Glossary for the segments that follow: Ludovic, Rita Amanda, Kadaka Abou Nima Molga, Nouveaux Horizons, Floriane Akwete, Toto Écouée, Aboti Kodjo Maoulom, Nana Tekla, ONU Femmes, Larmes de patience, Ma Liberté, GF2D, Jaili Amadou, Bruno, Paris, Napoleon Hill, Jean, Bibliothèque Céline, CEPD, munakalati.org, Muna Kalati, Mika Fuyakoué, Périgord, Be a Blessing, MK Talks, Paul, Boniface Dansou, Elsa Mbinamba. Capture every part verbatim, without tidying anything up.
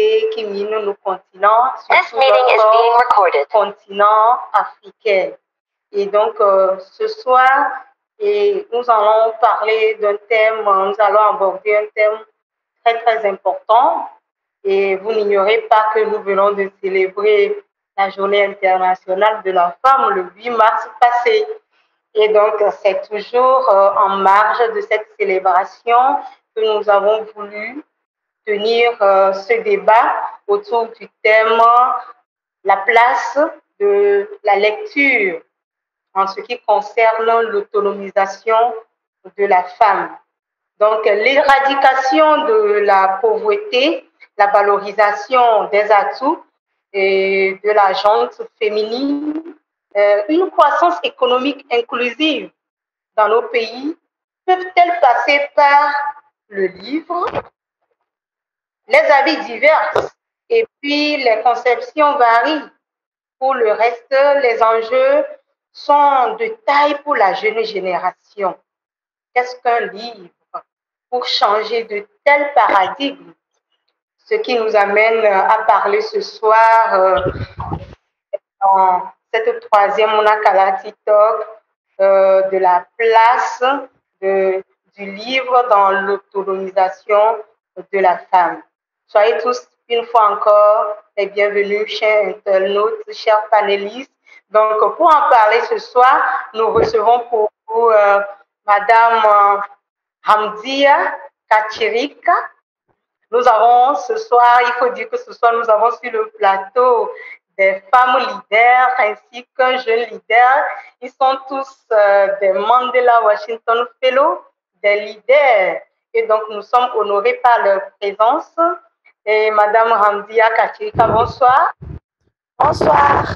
et qui mine nos continents, surtout notre continent africain. Et donc, euh, ce soir, et nous allons parler d'un thème, nous allons aborder un thème très, très important. Et vous n'ignorez pas que nous venons de célébrer la Journée internationale de la femme le huit mars passé. Et donc, c'est toujours euh, en marge de cette célébration que nous avons voulu tenir euh, ce débat autour du thème « La place de la lecture » en ce qui concerne l'autonomisation de la femme. Donc, l'éradication de la pauvreté, la valorisation des atouts et de la gente féminine, une croissance économique inclusive dans nos pays peuvent-elles passer par le livre, les avis divers et puis les conceptions varient. Pour le reste, les enjeux sont de taille pour la jeune génération. Qu'est-ce qu'un livre pour changer de tel paradigme? Ce qui nous amène à parler ce soir euh, dans cette troisième Muna Kalati Talk euh, de la place de, du livre dans l'autonomisation de la femme. Soyez tous une fois encore les bienvenus, chers internautes, chers panélistes. Donc, pour en parler ce soir, nous recevons pour vous euh, Madame Hamdiyath Katirika. Nous avons ce soir, il faut dire que ce soir, nous avons sur le plateau des femmes leaders ainsi qu'un jeune leader. Ils sont tous euh, des Mandela Washington Fellows, des leaders. Et donc, nous sommes honorés par leur présence. Et Madame Randia Kachika, bonsoir. Bonsoir.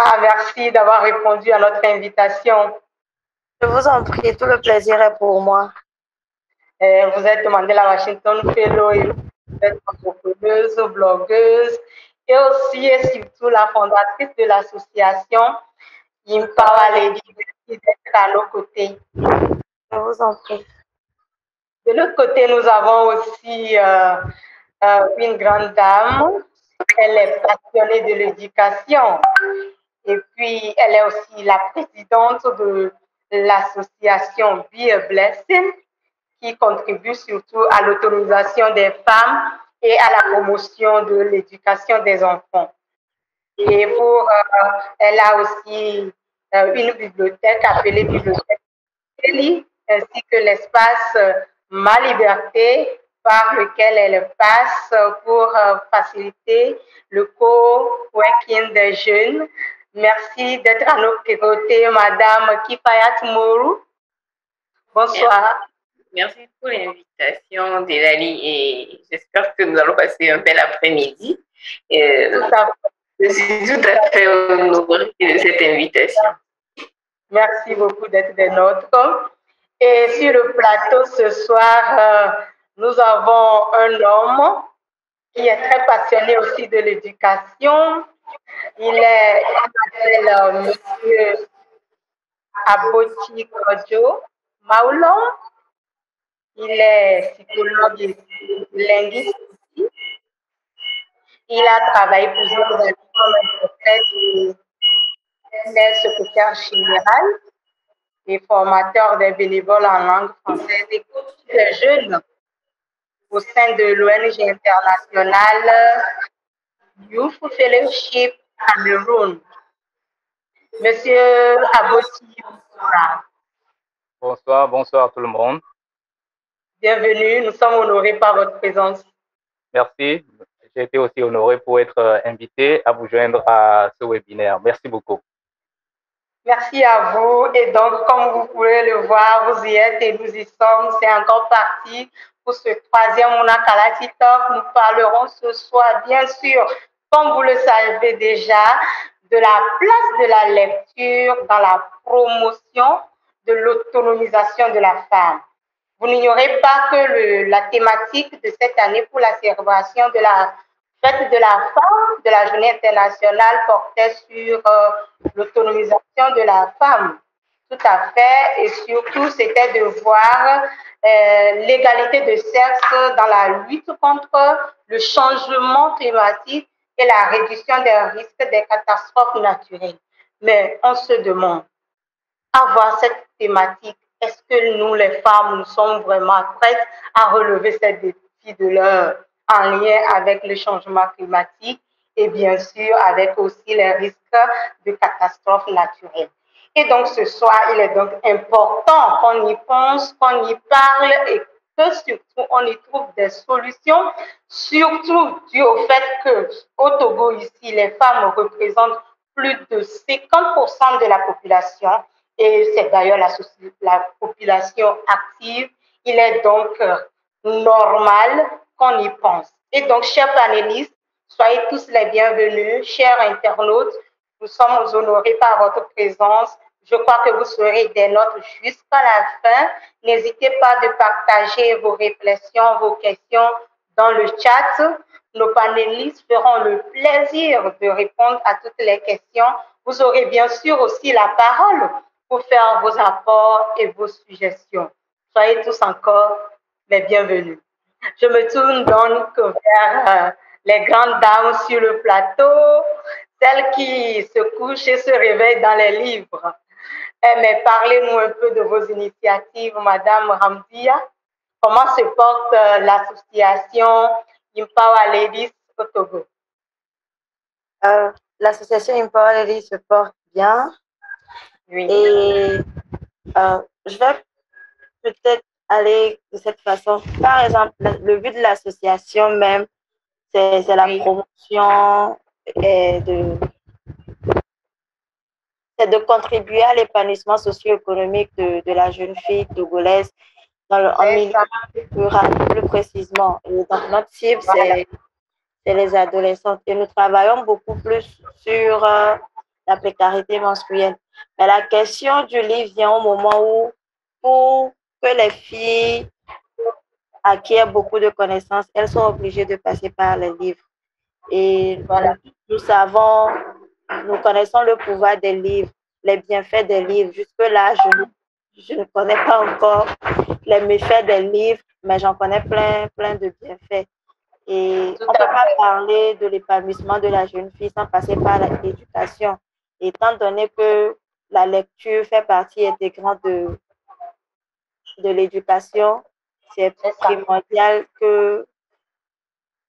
Ah, merci d'avoir répondu à notre invitation. Je vous en prie, tout le plaisir est pour moi. Et vous êtes Mandela Washington Fellow, et vous êtes entrepreneuse, blogueuse et aussi et surtout la fondatrice de l'association Empowered Lady. Merci d'être à nos côtés. Je vous en prie. De l'autre côté, nous avons aussi euh, euh, une grande dame. Elle est passionnée de l'éducation et puis elle est aussi la présidente de l'association Be a Blessing, qui contribue surtout à l'autonomisation des femmes et à la promotion de l'éducation des enfants. Et pour, euh, elle a aussi euh, une bibliothèque appelée Bibliothèque Céline, ainsi que l'espace euh, Ma Liberté, par lequel elle passe pour euh, faciliter le co-working des jeunes. Merci d'être à nos côtés, Madame Kifayath Mourou. Bonsoir. Merci. Merci pour l'invitation, Delali, et j'espère que nous allons passer un bel après-midi. Euh, je suis tout à fait honorée de cette invitation. Merci beaucoup d'être des nôtres. Et sur le plateau ce soir, euh, nous avons un homme qui est très passionné aussi de l'éducation. Il est, il s'appelle euh, Monsieur Aboti Kodjo Maoulom. Il est psychologue et linguiste. Il a travaillé plusieurs années comme interprète et secrétaire général et formateur des bénévoles en langue française et coach des jeunes au sein de l'O N G internationale Youth Fellowship Cameroun. Monsieur Aboti, bonsoir. Bonsoir, bonsoir à tout le monde. Bienvenue, nous sommes honorés par votre présence. Merci, j'ai été aussi honoré pour être invité à vous joindre à ce webinaire. Merci beaucoup. Merci à vous. Et donc, comme vous pouvez le voir, vous y êtes et nous y sommes. C'est encore parti pour ce troisième Muna Kalati Talk. Nous parlerons ce soir, bien sûr, comme vous le savez déjà, de la place de la lecture dans la promotion de l'autonomisation de la femme. Vous n'ignorez pas que le, la thématique de cette année pour la célébration de la fête de la femme, de la Journée internationale, portait sur euh, l'autonomisation de la femme. Tout à fait. Et surtout, c'était de voir euh, l'égalité de sexe dans la lutte contre le changement climatique et la réduction des risques des catastrophes naturelles. Mais on se demande, avoir cette thématique, est-ce que nous, les femmes, nous sommes vraiment prêtes à relever ces défis de l'heure en lien avec le changement climatique et bien sûr avec aussi les risques de catastrophes naturelles? Et donc, ce soir, il est donc important qu'on y pense, qu'on y parle et que surtout, on y trouve des solutions, surtout dû au fait que au Togo, ici, les femmes représentent plus de cinquante pour cent de la population et c'est d'ailleurs la, la population active. Il est donc normal qu'on y pense. Et donc, chers panélistes, soyez tous les bienvenus, chers internautes, nous sommes honorés par votre présence. Je crois que vous serez des nôtres jusqu'à la fin. N'hésitez pas de partager vos réflexions, vos questions dans le chat. Nos panélistes feront le plaisir de répondre à toutes les questions. Vous aurez bien sûr aussi la parole pour faire vos apports et vos suggestions. Soyez tous encore les bienvenus. Je me tourne donc vers les grandes dames sur le plateau, celles qui se couchent et se réveillent dans les livres. Eh, mais parlez-nous un peu de vos initiatives, Madame Hamdiya. Comment se porte euh, l'association Empowered Ladies au Togo? euh, L'association Empowered Ladies se porte bien. Oui. Et euh, je vais peut-être aller de cette façon. Par exemple, le but de l'association même, c'est la oui. promotion... et de, c'est de contribuer à l'épanouissement socio-économique de, de la jeune fille togolaise dans le, en milieu rural, plus précisément. Et donc, notre cible, voilà. c'est, c'est les adolescentes. Et nous travaillons beaucoup plus sur euh, la précarité menstruelle. Mais la question du livre vient au moment où, pour que les filles acquièrent beaucoup de connaissances, elles sont obligées de passer par les livres. Et voilà, nous savons, nous connaissons le pouvoir des livres, les bienfaits des livres. Jusque-là, je, je ne connais pas encore les méfaits des livres, mais j'en connais plein, plein de bienfaits. Et on ne peut pas parler de l'épanouissement de la jeune fille sans passer par l'éducation, étant donné que la lecture fait partie intégrante de, de l'éducation. C'est primordial que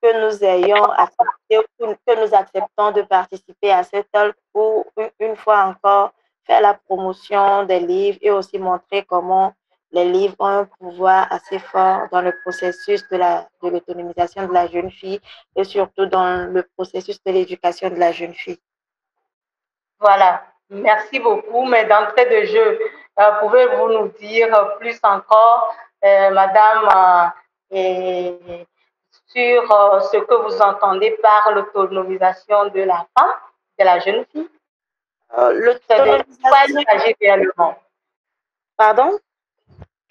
que nous ayons accepté, que nous acceptons de participer à cette talk pour, une fois encore, faire la promotion des livres et aussi montrer comment les livres ont un pouvoir assez fort dans le processus de la, de l'autonomisation de la jeune fille et surtout dans le processus de l'éducation de la jeune fille. Voilà. Merci beaucoup. Mais d'entrée de jeu, euh, pouvez-vous nous dire plus encore, euh, Madame euh, et sur euh, ce que vous entendez par l'autonomisation de la femme, de la jeune fille? Euh, l'autonomisation... Pardon?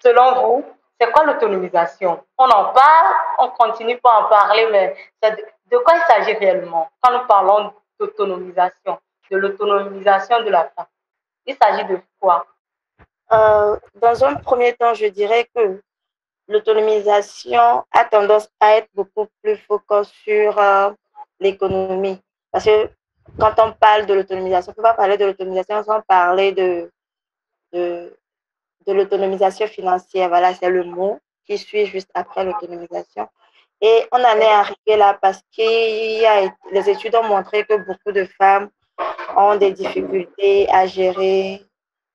Selon vous, c'est quoi l'autonomisation? On en parle, on continue pas à en parler, mais de, de quoi il s'agit réellement? Quand nous parlons d'autonomisation, de l'autonomisation de la femme, il s'agit de quoi? Euh, dans un premier temps, je dirais que l'autonomisation a tendance à être beaucoup plus focus sur euh, l'économie. Parce que quand on parle de l'autonomisation, on ne peut pas parler de l'autonomisation sans parler de, de, de l'autonomisation financière. Voilà, c'est le mot qui suit juste après l'autonomisation. Et on en est arrivé là parce que les études ont montré que beaucoup de femmes ont des difficultés à gérer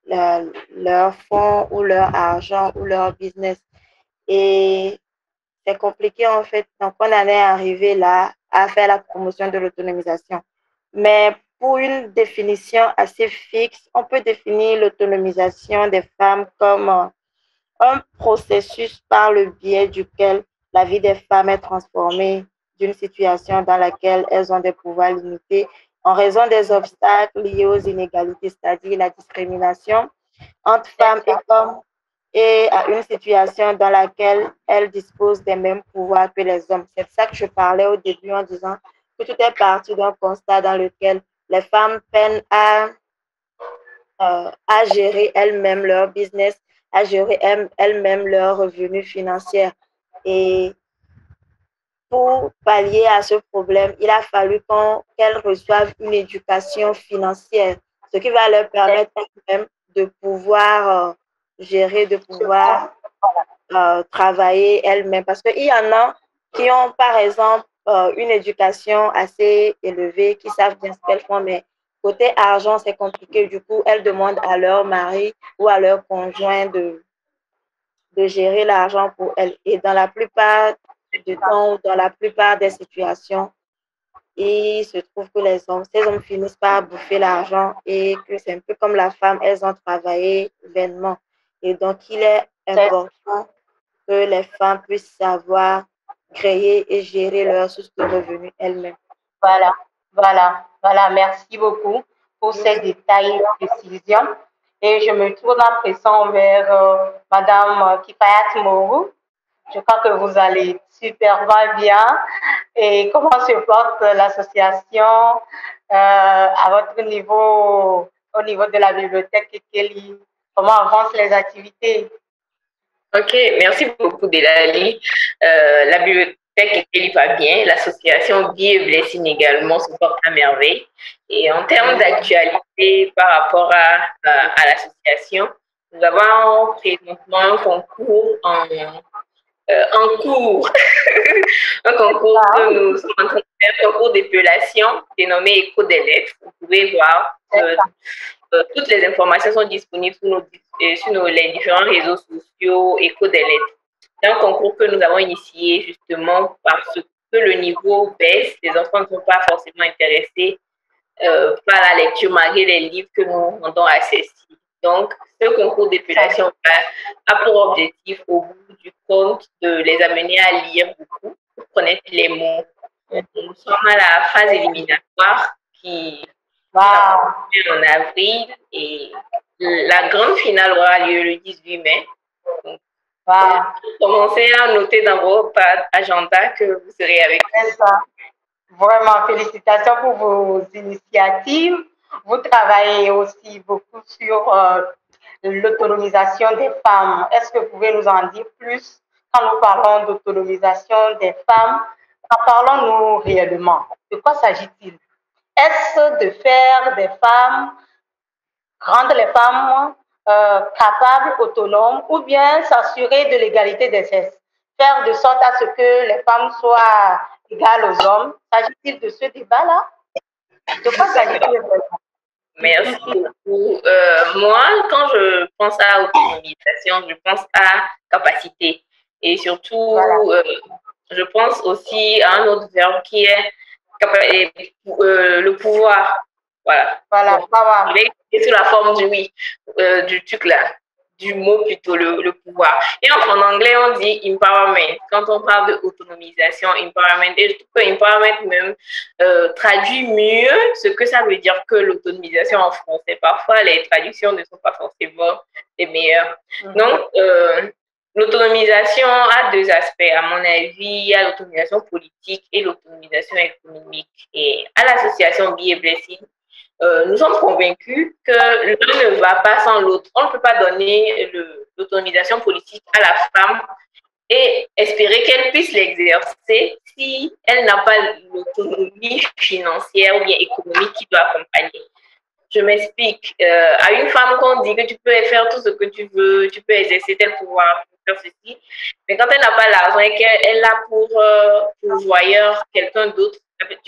le, leur fonds ou leur argent ou leur business. Et c'est compliqué en fait, donc on en est arrivé là à faire la promotion de l'autonomisation. Mais pour une définition assez fixe, on peut définir l'autonomisation des femmes comme un processus par le biais duquel la vie des femmes est transformée d'une situation dans laquelle elles ont des pouvoirs limités en raison des obstacles liés aux inégalités, c'est-à-dire la discrimination entre femmes et hommes, et à une situation dans laquelle elle dispose des mêmes pouvoirs que les hommes. C'est de ça que je parlais au début en disant que tout est parti d'un constat dans lequel les femmes peinent à euh, à gérer elles-mêmes leur business, à gérer elles-mêmes leurs revenus financiers. Et pour pallier à ce problème, il a fallu qu'elles reçoivent une éducation financière, ce qui va leur permettre elles-mêmes de pouvoir euh, gérer, de pouvoir euh, travailler elles-mêmes. Parce qu'il y en a qui ont, par exemple, euh, une éducation assez élevée, qui savent bien ce qu'elles font, mais côté argent, c'est compliqué. Du coup, elles demandent à leur mari ou à leur conjoint de, de gérer l'argent pour elles. Et dans la plupart du temps, dans la plupart des situations, il se trouve que les hommes, ces hommes finissent par bouffer l'argent et que c'est un peu comme la femme, elles ont travaillé vainement. Et donc, il est important que les femmes puissent savoir créer et gérer leurs sources de revenus elles-mêmes. Voilà, voilà, voilà. Merci beaucoup pour ces détails et précisions. Et je me tourne en pressant vers euh, Madame Kifayath Mourou. Je crois que vous allez super bien. Et comment se porte l'association euh, à votre niveau, au niveau de la bibliothèque Kelly? Comment avancent les activités? Ok, merci beaucoup Delali. Euh, la bibliothèque Kelly va bien, l'association Be a Blessing également se porte à merveille. Et en termes d'actualité par rapport à, à, à l'association, nous avons présentement un concours en Euh, un cours, un concours que nous sommes en train de faire, un concours d'épellation dénommé Écho des Lettres. Vous pouvez voir, euh, euh, toutes les informations sont disponibles sur, nos, sur nos, les différents réseaux sociaux Écho des Lettres. C'est un concours que nous avons initié justement parce que le niveau baisse, les enfants ne sont pas forcément intéressés euh, par la lecture malgré les livres que nous rendons accessibles. Donc, ce concours d'épellation a pour objectif, au bout du compte, de les amener à lire beaucoup, pour connaître les mots. Nous sommes à la phase éliminatoire qui va wow. en avril et la grande finale aura lieu le dix-huit mai. Donc, wow. commencez à noter dans vos agendas que vous serez avec nous. Vraiment, félicitations pour vos initiatives. Vous travaillez aussi beaucoup sur euh, l'autonomisation des femmes. Est-ce que vous pouvez nous en dire plus quand nous parlons d'autonomisation des femmes? En parlons-nous réellement? De quoi s'agit-il? Est-ce de faire des femmes, rendre les femmes euh, capables, autonomes, ou bien s'assurer de l'égalité des sexes? Faire de sorte à ce que les femmes soient égales aux hommes? S'agit-il de ce débat-là? De quoi s'agit-il? Merci beaucoup. Euh, moi, quand je pense à autonomisation, je pense à capacité. Et surtout, voilà. euh, je pense aussi à un autre verbe qui est euh, le pouvoir. Voilà. Voilà. Donc, voilà. Je vais expliquer sous la forme du oui, euh, du truc là, du mot plutôt, le, le pouvoir. Et en anglais, on dit empowerment. Quand on parle de autonomisation, empowerment, et je trouve que empowerment même euh, traduit mieux ce que ça veut dire que l'autonomisation en français. Parfois, les traductions ne sont pas forcément les meilleures. Mm-hmm. Donc, euh, l'autonomisation a deux aspects, à mon avis. Il y a l'autonomisation politique et l'autonomisation économique. Et à l'association Be a Blessing, Euh, nous sommes convaincus que l'un ne va pas sans l'autre. On ne peut pas donner l'autonomisation politique à la femme et espérer qu'elle puisse l'exercer si elle n'a pas l'autonomie financière ou bien économique qui doit accompagner. Je m'explique. Euh, à une femme qu'on dit que tu peux faire tout ce que tu veux, tu peux exercer tel pouvoir, faire ceci, mais quand elle n'a pas l'argent et qu'elle a pour euh, pourvoyeur quelqu'un d'autre,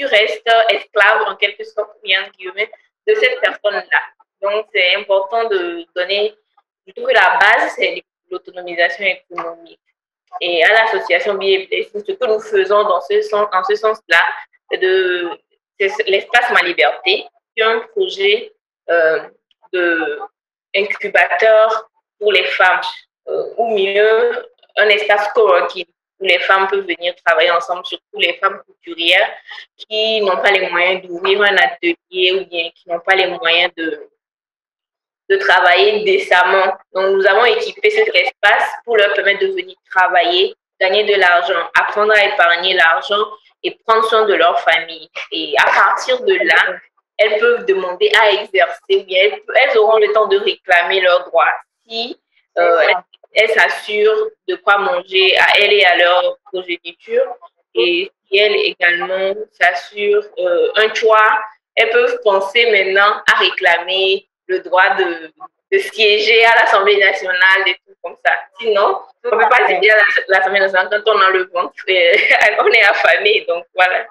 tu restes esclave en quelque sorte de cette personne-là. Donc, c'est important de donner, je trouve que la base, c'est l'autonomisation économique. Et à l'association Be a Blessing, ce que nous faisons dans ce sens, en ce sens-là, c'est de l'espace Ma Liberté, qui est un projet euh, de incubateur pour les femmes, euh, ou mieux, un espace coworking, où les femmes peuvent venir travailler ensemble, surtout les femmes couturières qui n'ont pas les moyens d'ouvrir un atelier ou bien qui n'ont pas les moyens de, de travailler décemment. Donc, nous avons équipé cet espace pour leur permettre de venir travailler, gagner de l'argent, apprendre à épargner l'argent et prendre soin de leur famille. Et à partir de là, elles peuvent demander à exercer, bien elles, elles auront le temps de réclamer leurs droits. Si euh, elles s'assurent de quoi manger à elles et à leur progéniture, et si elles également s'assurent euh, un toit, elles peuvent penser maintenant à réclamer le droit de, de siéger à l'Assemblée nationale et tout comme ça. Sinon, on ne peut pas siéger à l'Assemblée nationale quand on a le ventre, et on est affamé, donc voilà.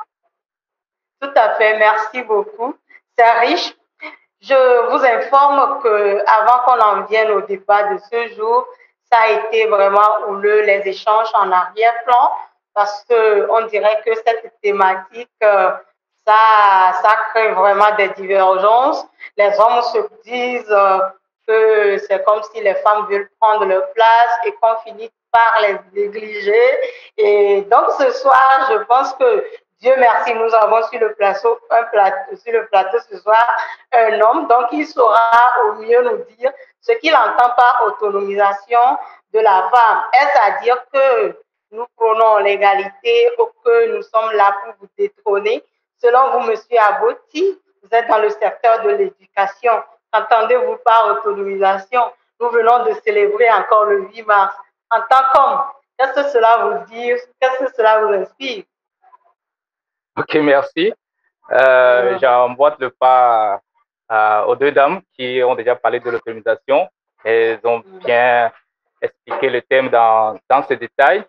Tout à fait, merci beaucoup. C'est riche. Je vous informe qu'avant qu'on en vienne au débat de ce jour, ça a été vraiment houleux, les échanges en arrière-plan, parce qu'on dirait que cette thématique, ça, ça crée vraiment des divergences. Les hommes se disent que c'est comme si les femmes veulent prendre leur place et qu'on finit par les négliger. Et donc ce soir, je pense que Dieu merci, nous avons sur le plateau, un plateau, sur le plateau ce soir un homme, donc il saura au mieux nous dire ce qu'il entend par autonomisation de la femme. Est-ce à dire que nous prenons l'égalité ou que nous sommes là pour vous détrôner? Selon vous, monsieur Aboti, vous êtes dans le secteur de l'éducation. Entendez-vous par autonomisation? Nous venons de célébrer encore le huit mars. En tant qu'homme, qu'est-ce que cela vous dit? Qu'est-ce que cela vous inspire? Ok, merci. Euh, J'emboîte le pas euh, aux deux dames qui ont déjà parlé de l'autonomisation. Elles ont bien expliqué le thème dans, dans ses détails.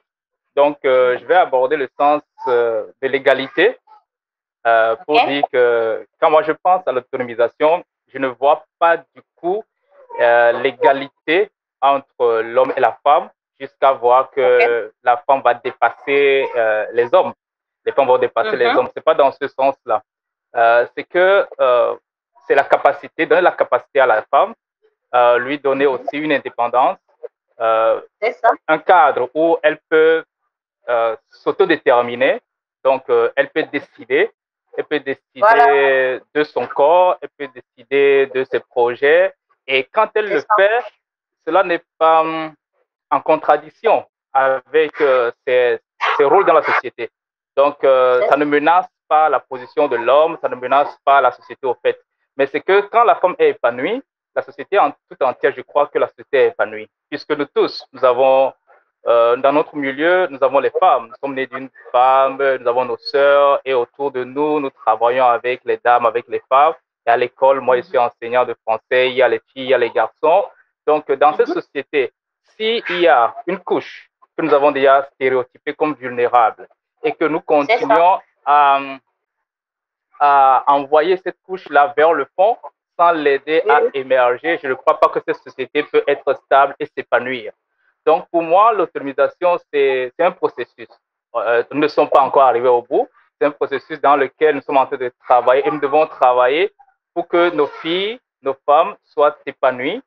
Donc, euh, je vais aborder le sens euh, de l'égalité euh, pour okay. dire que quand moi je pense à l'autonomisation, je ne vois pas du coup euh, l'égalité entre l'homme et la femme jusqu'à voir que okay. la femme va dépasser euh, les hommes. Les femmes vont dépasser mm-hmm. les hommes. Ce n'est pas dans ce sens-là. Euh, c'est que euh, c'est la capacité, donner la capacité à la femme, euh, lui donner aussi une indépendance, euh, un cadre où elle peut euh, s'autodéterminer. Donc, euh, elle peut décider. Elle peut décider voilà. de son corps, elle peut décider de ses projets. Et quand elle le ça. fait, cela n'est pas hum, en contradiction avec euh, ses, ses rôles dans la société. Donc, euh, ça ne menace pas la position de l'homme, ça ne menace pas la société au fait. Mais c'est que quand la femme est épanouie, la société en tout entière, je crois que la société est épanouie. Puisque nous tous, nous avons, euh, dans notre milieu, nous avons les femmes. Nous sommes nés d'une femme, nous avons nos sœurs et autour de nous, nous travaillons avec les dames, avec les femmes. Et à l'école, moi, je suis enseignant de français, il y a les filles, il y a les garçons. Donc, dans cette société, s'il y a une couche que nous avons déjà stéréotypée comme vulnérable, et que nous continuons à, à envoyer cette couche-là vers le fond sans l'aider à émerger, je ne crois pas que cette société peut être stable et s'épanouir. Donc, pour moi, l'autonomisation, c'est un processus. Euh, nous ne sommes pas encore arrivés au bout. C'est un processus dans lequel nous sommes en train de travailler et nous devons travailler pour que nos filles, nos femmes soient épanouies,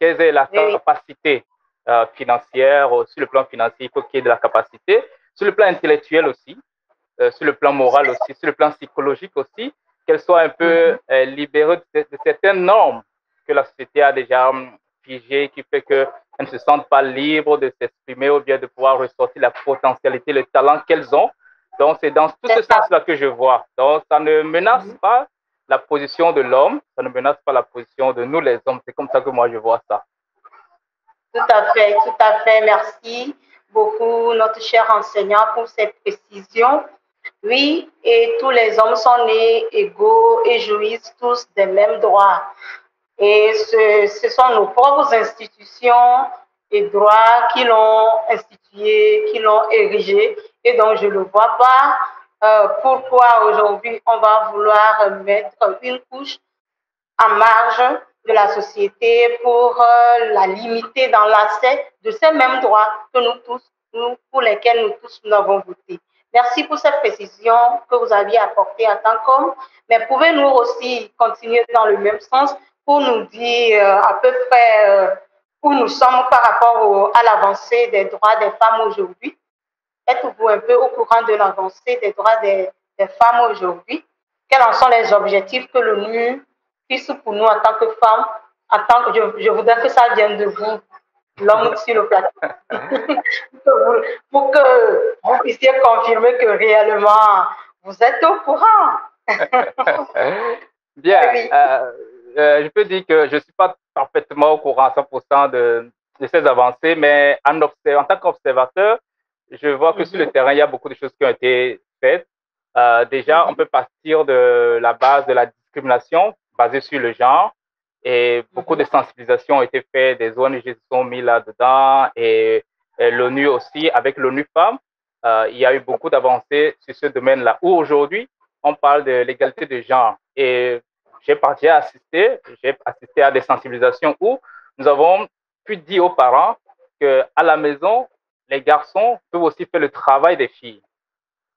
qu'elles aient la capacité euh, financière, sur le plan financier, il faut qu'il y ait de la capacité, sur le plan intellectuel aussi, euh, sur le plan moral aussi, sur le plan psychologique aussi, qu'elle soit un peu euh, libérée de, de certaines normes que la société a déjà figées, qui fait qu'elles ne se sentent pas libres de s'exprimer ou bien de pouvoir ressortir la potentialité, le talent qu'elles ont. Donc, c'est dans tout ce sens-là que je vois. Donc, ça ne menace mm-hmm. pas la position de l'homme, ça ne menace pas la position de nous les hommes. C'est comme ça que moi, je vois ça. Tout à fait, tout à fait, merci beaucoup, notre cher enseignant, pour cette précision. Oui, et tous les hommes sont nés égaux et jouissent tous des mêmes droits. Et ce, ce sont nos propres institutions et droits qui l'ont institué, qui l'ont érigé. Et donc, je ne le vois pas euh, pourquoi aujourd'hui on va vouloir mettre une couche en marge de la société pour euh, la limiter dans l'accès de ces mêmes droits que nous tous, nous, pour lesquels nous tous nous avons voté. Merci pour cette précision que vous aviez apportée en tant qu'homme, mais pouvez-nous aussi continuer dans le même sens pour nous dire euh, à peu près euh, où nous sommes par rapport au, à l'avancée des droits des femmes aujourd'hui? Êtes-vous un peu au courant de l'avancée des droits des, des femmes aujourd'hui? Quels en sont les objectifs que l'ONU puisse pour nous en tant que femmes, en tant que, je, je voudrais que ça vienne de vous, l'homme sur le plateau, pour, pour que vous puissiez confirmer que réellement vous êtes au courant. Bien, oui. euh, euh, je peux dire que je ne suis pas parfaitement au courant à cent pour cent de, de ces avancées, mais en, en tant qu'observateur, je vois que mm-hmm. sur le terrain, il y a beaucoup de choses qui ont été faites. Euh, déjà, mm-hmm. on peut partir de la base de la discrimination basée sur le genre, et beaucoup mm-hmm. de sensibilisations ont été faites, des O N G se sont mis là-dedans, et, et l'ONU aussi, avec l'ONU Femmes, euh, il y a eu beaucoup d'avancées sur ce domaine-là, où aujourd'hui, on parle de l'égalité de genre. Et j'ai assisté, j'ai assisté à des sensibilisations où nous avons pu dire aux parents qu'à la maison, les garçons peuvent aussi faire le travail des filles.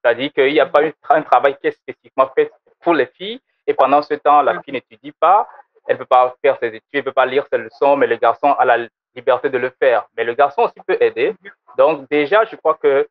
C'est-à-dire qu'il n'y a pas un travail qui est spécifiquement fait pour les filles. Et pendant ce temps, la fille n'étudie pas, elle ne peut pas faire ses études, elle ne peut pas lire ses leçons, mais le garçon a la liberté de le faire. Mais le garçon aussi peut aider. Donc déjà, je crois que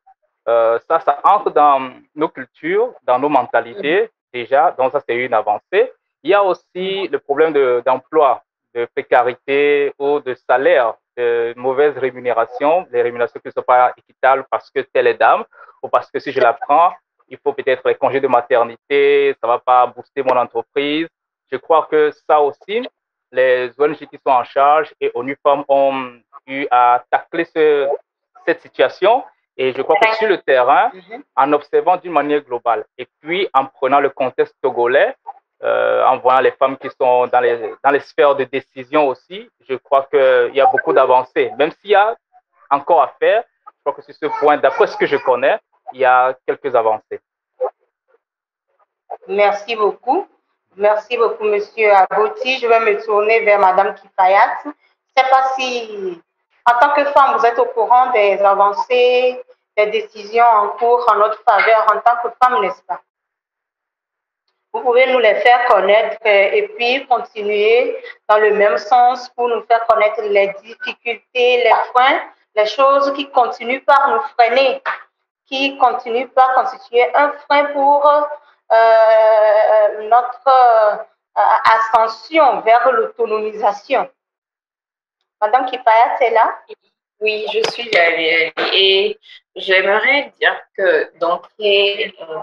euh, ça, ça entre dans nos cultures, dans nos mentalités. Déjà, donc ça, c'est une avancée. Il y a aussi le problème de, d'emploi, de précarité ou de salaire, de mauvaise rémunération, des rémunérations qui ne sont pas équitables parce que telle est dame ou parce que si je la prends, il faut peut-être les congés de maternité, ça ne va pas booster mon entreprise. Je crois que ça aussi, les O N G qui sont en charge et ONU Femmes ont eu à tacler ce, cette situation. Et je crois que sur le terrain, mm-hmm. en observant d'une manière globale et puis en prenant le contexte togolais, euh, en voyant les femmes qui sont dans les, dans les sphères de décision aussi, je crois qu'il y a beaucoup d'avancées. Même s'il y a encore à faire, je crois que sur ce point, d'après ce que je connais, il y a quelques avancées. Merci beaucoup. Merci beaucoup, Monsieur Aboti. Je vais me tourner vers Madame Kifayath. Je ne sais pas si... En tant que femme, vous êtes au courant des avancées, des décisions en cours en notre faveur en tant que femme, n'est-ce pas? Vous pouvez nous les faire connaître et puis continuer dans le même sens pour nous faire connaître les difficultés, les freins, les choses qui continuent par nous freiner, qui continuent par constituer un frein pour euh, notre ascension vers l'autonomisation. Madame Kipayat, c'est là? Oui, je suis Jaili et j'aimerais dire que donc et, euh,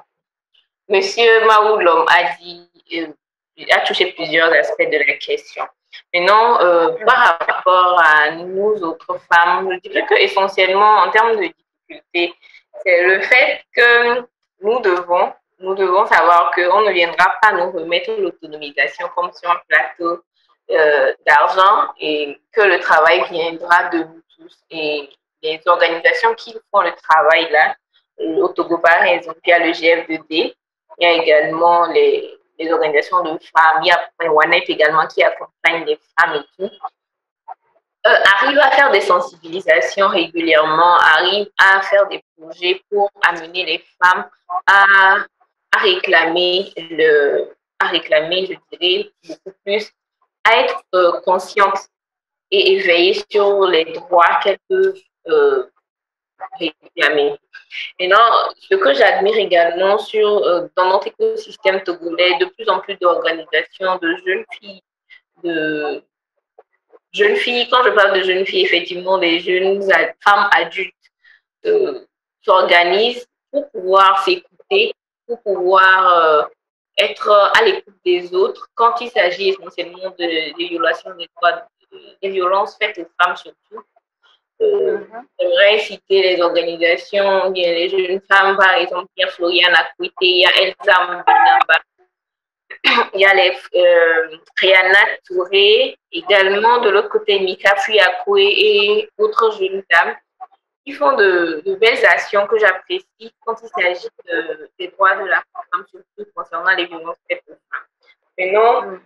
Monsieur Maoulom a dit, euh, a touché plusieurs aspects de la question. Maintenant, euh, par rapport à nous autres femmes, je dirais que essentiellement en termes de difficultés, c'est le fait que nous devons, nous devons savoir qu'on ne viendra pas nous remettre l'autonomisation comme sur un plateau Euh, d'argent et que le travail viendra de nous tous. Et les organisations qui font le travail là, au Togo par exemple, il y a le G F deux D, il y a également les, les organisations de femmes, il y a WANEP également qui accompagne les femmes et tout. Euh, arrivent à faire des sensibilisations régulièrement, arrivent à faire des projets pour amener les femmes à, à réclamer, le, à réclamer, je dirais, beaucoup plus à être euh, consciente et éveillée sur les droits qu'elles peuvent euh, réclamer. Et non, ce que j'admire également sur, euh, dans notre écosystème togolais, de plus en plus d'organisations, de jeunes filles, de jeunes filles, quand je parle de jeunes filles, effectivement, les jeunes femmes adultes euh, s'organisent pour pouvoir s'écouter, pour pouvoir... Euh, être à l'écoute des autres quand il s'agit essentiellement de, de violations des droits, des violences faites aux femmes surtout. Euh, mm-hmm. J'aimerais citer les organisations, il y a les jeunes femmes, par exemple, il y a Floriane Akwete, il y a Elsa Mbinamba, il y a les, euh, Rihanna Touré, également de l'autre côté, Mika Fuyakoué et d'autres jeunes femmes qui font de, de belles actions que j'apprécie quand il s'agit de, des droits de la femme, surtout concernant les violences faites aux femmes. Maintenant, mm.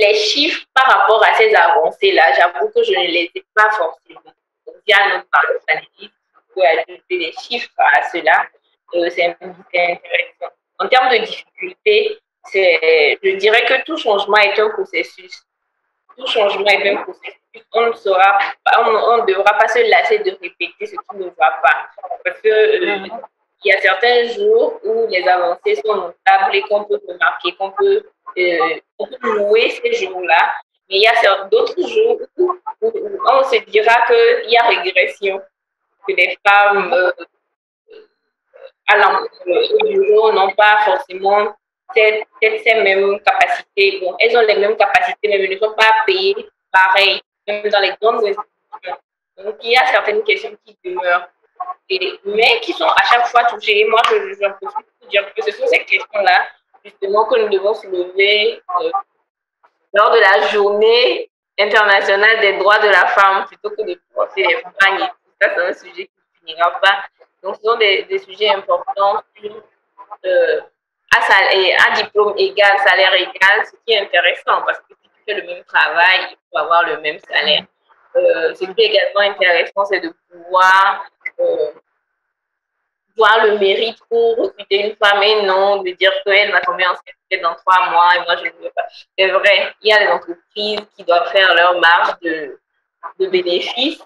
les chiffres par rapport à ces avancées-là, j'avoue que je ne les ai pas forcément. Donc, via notre analyse, on peut ajouter des chiffres à cela. Euh, c'est un peu intéressant. En termes de difficultés, c'est, je dirais que tout changement est un processus. Tout changement est un processus. On ne saura pas, on ne devra pas se lasser de répéter ce qui ne va pas. Parce qu'il euh, y a certains jours où les avancées sont notables et qu'on peut remarquer, qu'on peut, euh, on peut louer ces jours-là. Mais il y a d'autres jours où, où on se dira qu'il y a régression, que les femmes euh, à l'emploi, au bureau n'ont pas forcément ces, ces mêmes capacités. Bon, elles ont les mêmes capacités, mais elles ne sont pas payées pareil, même dans les grandes institutions. Donc, il y a certaines questions qui demeurent, et, mais qui sont à chaque fois touchées. Moi, je, je, je profite pour dire que ce sont ces questions-là, justement, que nous devons soulever euh, lors de la journée internationale des droits de la femme, plutôt que de porter les campagnes. Ça, c'est un sujet qui ne finira pas. Donc, ce sont des, des sujets importants sur euh, à, salaire, à diplôme égal, salaire égal, ce qui est intéressant, parce que si tu fais le même travail, il faut avoir le même salaire. Euh, ce qui est également intéressant, c'est de pouvoir euh, voir le mérite pour recruter une femme et non de dire qu'elle va tomber enceinte dans trois mois et moi je ne veux pas. C'est vrai, il y a les entreprises qui doivent faire leur marge de, de bénéfices,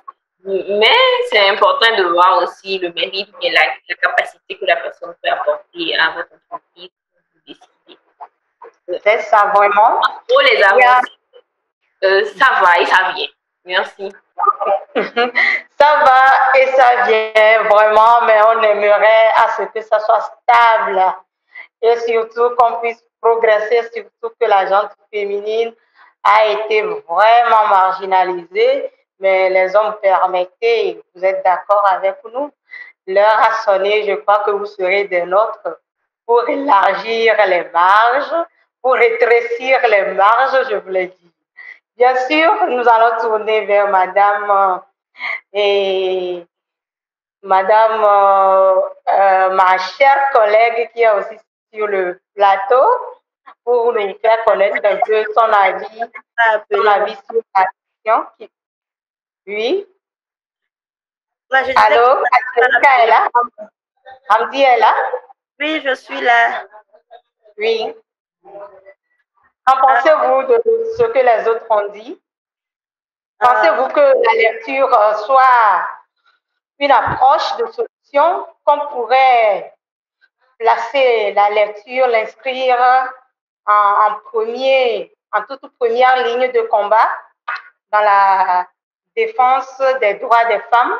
mais c'est important de voir aussi le mérite et la, la capacité que la personne peut apporter à votre entreprise pour décider. C'est ça vraiment. Pour les avances, yeah. euh, ça va et ça vient. Merci. Ça va et ça vient vraiment, mais on aimerait à ce que ça soit stable et surtout qu'on puisse progresser, surtout que la gente féminine a été vraiment marginalisée, mais les hommes permettaient, vous êtes d'accord avec nous, l'heure a sonné, je crois que vous serez des nôtres pour élargir les marges, pour rétrécir les marges, je vous l'ai dit. Bien sûr, nous allons tourner vers Madame et Madame euh, euh, ma chère collègue qui est aussi sur le plateau pour nous faire connaître un peu son avis, son avis sur la question. Oui. Moi, je allô, Katirika est là. Hamdi est là. Oui, je suis là. Oui. Qu'en pensez-vous de ce que les autres ont dit? Pensez-vous que la lecture soit une approche de solution qu'on pourrait placer la lecture, l'inscrire en, en premier, en toute première ligne de combat dans la défense des droits des femmes?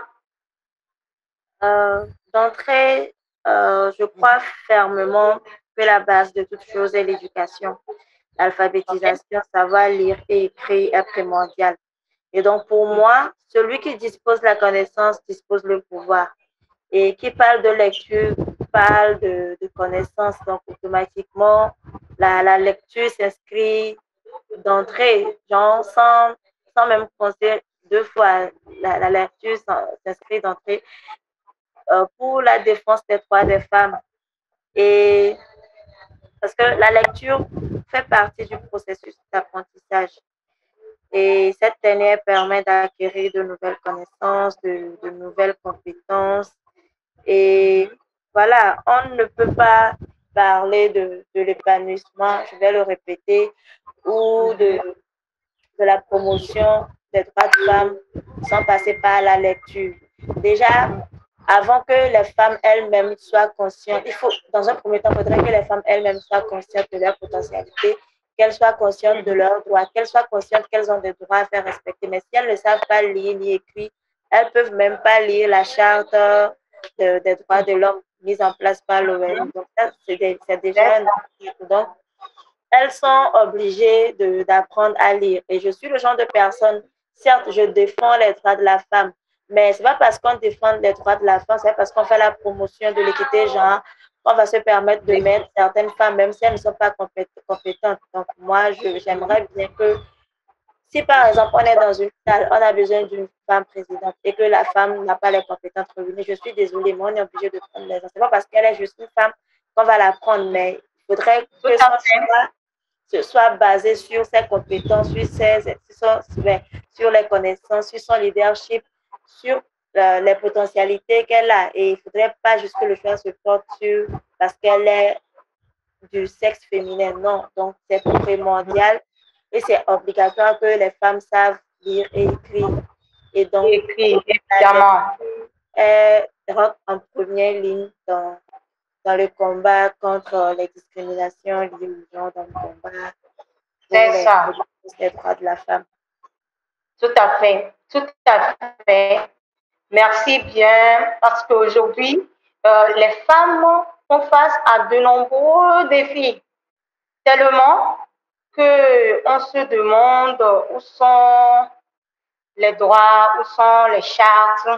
Euh, D'entrée, euh, je crois fermement que la base de toute chose est l'éducation. L'alphabétisation, savoir lire et écrire est primordial. Et donc, pour moi, celui qui dispose de la connaissance dispose le pouvoir. Et qui parle de lecture parle de, de connaissance. Donc, automatiquement, la, la lecture s'inscrit d'entrée. Genre, sans, sans même penser deux fois, la, la lecture s'inscrit d'entrée euh, pour la défense des droits des femmes. Et parce que la lecture fait partie du processus d'apprentissage. Et cette dernière permet d'acquérir de nouvelles connaissances, de, de nouvelles compétences. Et voilà, on ne peut pas parler de, de l'épanouissement, je vais le répéter, ou de, de la promotion des droits de femmes sans passer par la lecture. Déjà, avant que les femmes elles-mêmes soient conscientes, il faut, dans un premier temps, il faudrait que les femmes elles-mêmes soient conscientes de leur potentialité, qu'elles soient conscientes de leurs droits, qu'elles soient conscientes qu'elles ont des droits à faire respecter. Mais si elles ne savent pas lire ni écrire, elles ne peuvent même pas lire la charte de, des droits de l'homme mise en place par l'O N U. Donc, c'est déjà un article. Donc, elles sont obligées d'apprendre à lire. Et je suis le genre de personne, certes, je défends les droits de la femme, mais ce n'est pas parce qu'on défend les droits de la femme, c'est parce qu'on fait la promotion de l'équité genre, qu'on va se permettre de mettre certaines femmes, même si elles ne sont pas compétentes. Donc moi, j'aimerais bien que, si par exemple on est dans une salle, on a besoin d'une femme présidente et que la femme n'a pas les compétences revenues, je suis désolée, mais on est obligé de prendre les gens. Ce n'est pas parce qu'elle est juste une femme qu'on va la prendre, mais il faudrait que ça soit... se soit basé sur ses compétences, sur, ses, sur, sur les connaissances, sur son leadership, sur euh, les potentialités qu'elle a. Et il ne faudrait pas juste que le choix se porte sur parce qu'elle est du sexe féminin. Non, donc c'est primordial et c'est obligatoire que les femmes savent lire et écrire. Et donc, écrire, évidemment, elle rentre en première ligne dans, dans le combat contre les discriminations liées aux gens, dans le combat pour les droits de la femme. Tout à fait, tout à fait. Merci bien, parce qu'aujourd'hui, euh, les femmes font face à de nombreux défis. tellement qu'on se demande où sont les droits, où sont les chartes,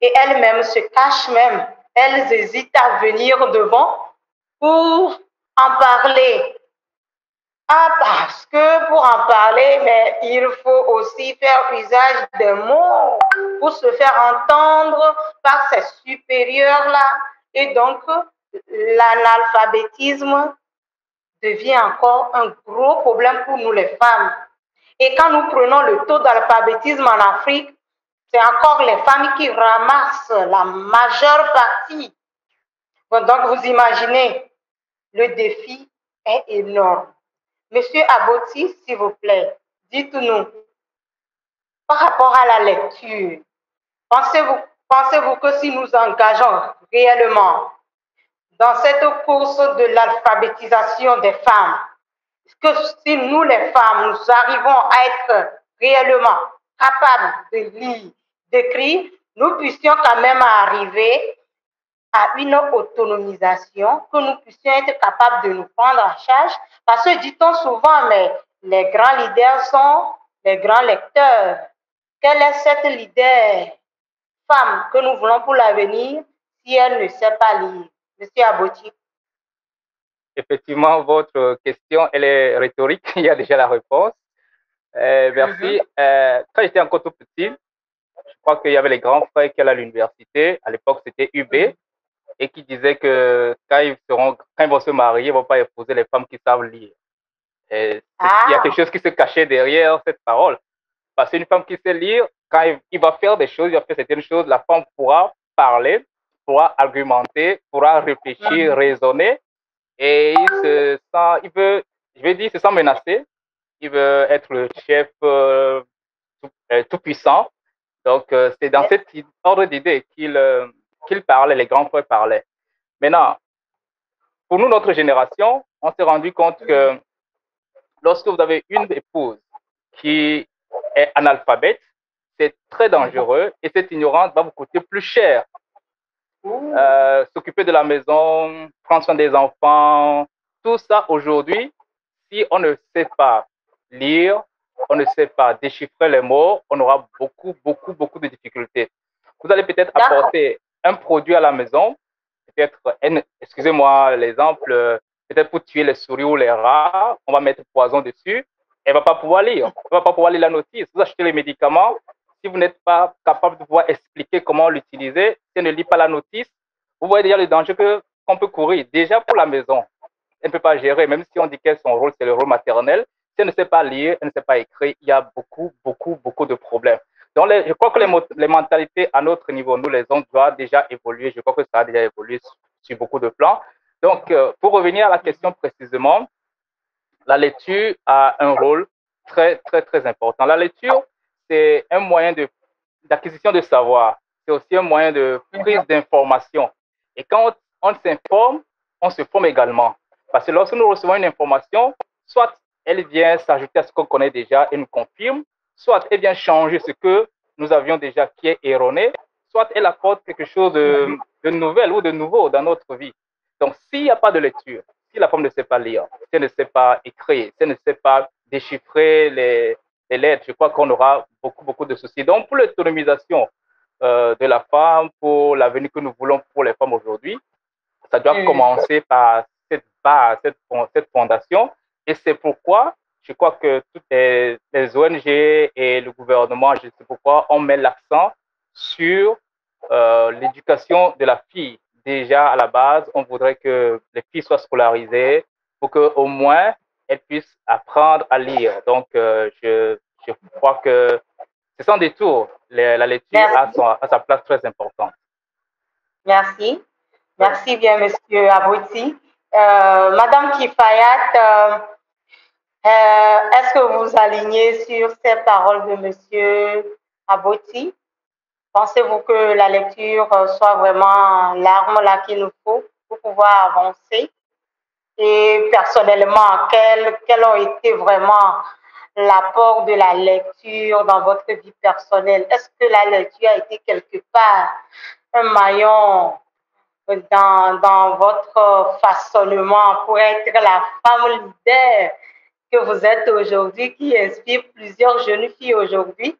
et elles-mêmes se cachent même, elles hésitent à venir devant pour en parler. Ah, parce que pour en parler, mais il faut aussi faire usage des mots pour se faire entendre par ces supérieurs-là. Et donc, l'analphabétisme devient encore un gros problème pour nous les femmes. Et quand nous prenons le taux d'alphabétisme en Afrique, c'est encore les femmes qui ramassent la majeure partie. Bon, donc, vous imaginez, le défi est énorme. Monsieur Aboti, s'il vous plaît, dites-nous, par rapport à la lecture, pensez-vous, pensez-vous que si nous engageons réellement dans cette course de l'alphabétisation des femmes, que si nous les femmes, nous arrivons à être réellement capables de lire, d'écrire, nous puissions quand même arriver à une autonomisation, que nous puissions être capables de nous prendre en charge, parce que dit-on souvent, mais les grands leaders sont les grands lecteurs. Quelle est cette leader femme que nous voulons pour l'avenir si elle ne sait pas lire? Monsieur Aboti. Effectivement, votre question, elle est rhétorique, il y a déjà la réponse. Euh, merci. Mm-hmm. euh, quand j'étais encore tout petit, je crois qu'il y avait les grands frères qui allaient à l'université, à l'époque c'était U B, et qui disaient que quand ils, seront, quand ils vont se marier, ils ne vont pas épouser les femmes qui savent lire. Et ah. Il y a quelque chose qui se cachait derrière cette parole. Parce qu'une femme qui sait lire, quand il, il va faire des choses, il va faire certaines choses, la femme pourra parler, pourra argumenter, pourra réfléchir, mmh. raisonner, et il se sent, il veut, je vais dire, il se sent menacé, il veut être le chef euh, tout, euh, tout puissant. Donc, euh, c'est dans cet ordre d'idée qu'il... Euh, qu'ils parlaient, les grands frères parlaient. Maintenant, pour nous, notre génération, on s'est rendu compte que lorsque vous avez une épouse qui est analphabète, c'est très dangereux et cette ignorance va vous coûter plus cher. Euh, s'occuper de la maison, prendre soin des enfants, tout ça aujourd'hui, si on ne sait pas lire, on ne sait pas déchiffrer les mots, on aura beaucoup, beaucoup, beaucoup de difficultés. Vous allez peut-être apporter un produit à la maison, peut-être, excusez-moi l'exemple, peut-être pour tuer les souris ou les rats, on va mettre poison dessus, elle ne va pas pouvoir lire, elle ne va pas pouvoir lire la notice. Vous achetez les médicaments, si vous n'êtes pas capable de pouvoir expliquer comment l'utiliser, si elle ne lit pas la notice, vous voyez déjà le danger que, qu'on peut courir. Déjà pour la maison, elle ne peut pas gérer, même si on dit que son rôle, c'est le rôle maternel, si elle ne sait pas lire, elle ne sait pas écrire, il y a beaucoup, beaucoup, beaucoup de problèmes. Donc, les, je crois que les, les mentalités à notre niveau, nous les hommes, doivent déjà évoluer. Je crois que ça a déjà évolué sur, sur beaucoup de plans. Donc, euh, pour revenir à la question précisément, la lecture a un rôle très, très, très important. La lecture, c'est un moyen de, d'acquisition de savoir. C'est aussi un moyen de prise d'information. Et quand on, on s'informe, on se forme également. Parce que lorsque nous recevons une information, soit elle vient s'ajouter à ce qu'on connaît déjà et nous confirme, soit elle vient changer ce que nous avions déjà qui est erroné, soit elle apporte quelque chose de, de nouvelle ou de nouveau dans notre vie. Donc, s'il n'y a pas de lecture, si la femme ne sait pas lire, si elle ne sait pas écrire, si elle ne sait pas déchiffrer les, les lettres, je crois qu'on aura beaucoup, beaucoup de soucis. Donc, pour l'autonomisation euh, de la femme, pour l'avenir que nous voulons pour les femmes aujourd'hui, ça doit mmh. commencer par cette base, cette, cette fondation. Et c'est pourquoi je crois que toutes les, les O N G et le gouvernement, je sais pourquoi, on met l'accent sur euh, l'éducation de la fille. Déjà, à la base, on voudrait que les filles soient scolarisées pour qu'au moins, elles puissent apprendre à lire. Donc, euh, je, je crois que c'est sans détour. La, la lecture a, son, a sa place très importante. Merci. Merci bien, Monsieur Aboti. Euh, Madame Kifayath, euh... Euh, est-ce que vous vous alignez sur ces paroles de Monsieur Aboti? Pensez-vous que la lecture soit vraiment l'arme là qu'il nous faut pour pouvoir avancer? Et personnellement, quel, quel a été vraiment l'apport de la lecture dans votre vie personnelle? Est-ce que la lecture a été quelque part un maillon dans, dans votre façonnement pour être la femme leader que vous êtes aujourd'hui, qui inspire plusieurs jeunes filles aujourd'hui?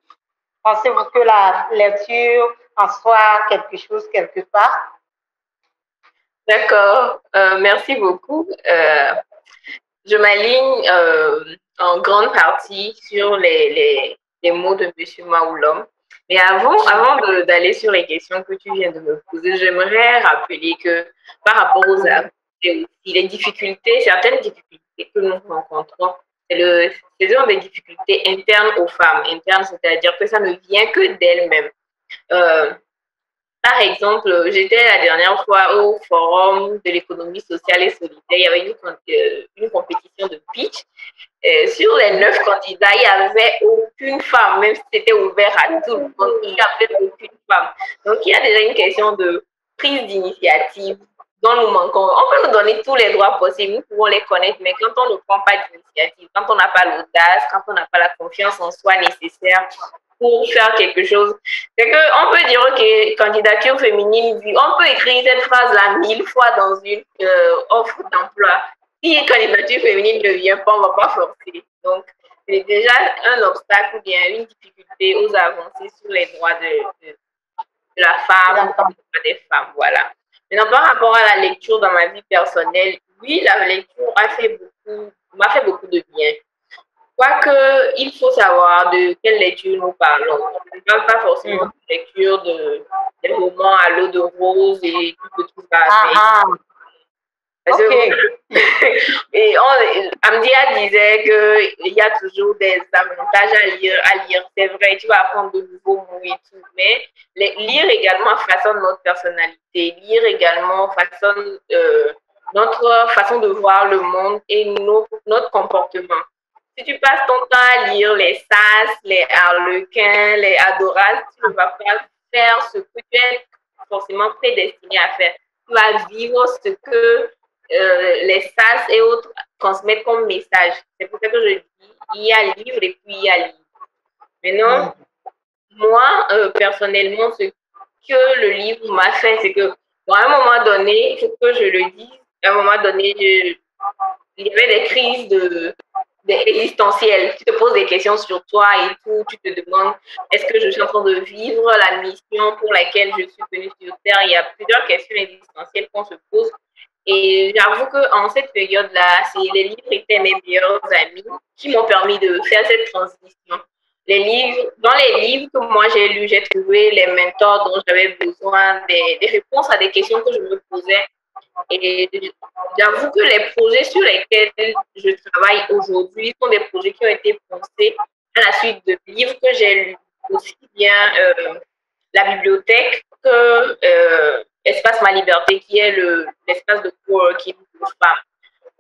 Pensez-vous que la lecture en soit quelque chose, quelque part? D'accord, euh, merci beaucoup. Euh, je m'aligne euh, en grande partie sur les, les, les mots de M. Maoulom. Mais avant, avant d'aller sur les questions que tu viens de me poser, j'aimerais rappeler que par rapport aux activités, les difficultés, certaines difficultés que nous rencontrons, c'est des difficultés internes aux femmes, internes, c'est-à-dire que ça ne vient que d'elles-mêmes. Euh, par exemple, j'étais la dernière fois au forum de l'économie sociale et solidaire, il y avait une, une compétition de pitch. Et sur les neuf candidats, il n'y avait aucune femme, même si c'était ouvert à tout le monde, il n'y avait aucune femme. Donc, il y a déjà une question de prise d'initiative dont nous manquons. On peut nous donner tous les droits possibles, nous pouvons les connaître, mais quand on ne prend pas d'initiative, quand on n'a pas l'audace, quand on n'a pas la confiance en soi nécessaire pour faire quelque chose, c'est qu'on peut dire que candidature féminine, on peut écrire cette phrase-là mille fois dans une euh, offre d'emploi. Si une candidature féminine ne vient pas, on ne va pas forcer. Donc, c'est déjà un obstacle ou bien une difficulté aux avancées sur les droits de, de, de la femme, des femmes, voilà. Maintenant, par rapport à la lecture dans ma vie personnelle, oui, la lecture m'a fait beaucoup, m'a fait beaucoup de bien. Quoique, il faut savoir de quelle lecture nous parlons. On ne parle pas forcément de lecture de, des romans à l'eau de rose et tout ce qui va avec. Parce okay. Et on, Hamdiyath disait qu'il y a toujours des avantages à lire, à lire. C'est vrai, tu vas apprendre de nouveaux mots et tout, mais les, lire également façonne notre personnalité, lire également façonne euh, notre façon de voir le monde et nos, notre comportement. Si tu passes ton temps à lire les sas, les harlequins, les adoras, tu ne vas pas faire ce que tu es forcément prédestiné à faire. Tu vas vivre ce que Euh, les sas et autres transmettent comme message. C'est pour ça que je dis, il y a livre et puis il y a livre. Maintenant, moi, euh, personnellement, ce que le livre m'a fait, c'est que, bon, à un moment donné, il faut que je le dise, à un moment donné, je, il y avait des crises de, de existentielles. Tu te poses des questions sur toi et tout, tu te demandes, est-ce que je suis en train de vivre la mission pour laquelle je suis venue sur Terre? Il y a plusieurs questions existentielles qu'on se pose. Et j'avoue qu'en cette période-là, les livres étaient mes meilleurs amis qui m'ont permis de faire cette transition. Les livres, dans les livres que moi j'ai lus, j'ai trouvé les mentors dont j'avais besoin, des, des réponses à des questions que je me posais. Et j'avoue que les projets sur lesquels je travaille aujourd'hui sont des projets qui ont été pensés à la suite de livres que j'ai lus, aussi bien euh, la bibliothèque que... Euh, Espace Ma Liberté, qui est l'espace le, de coworking pour femmes.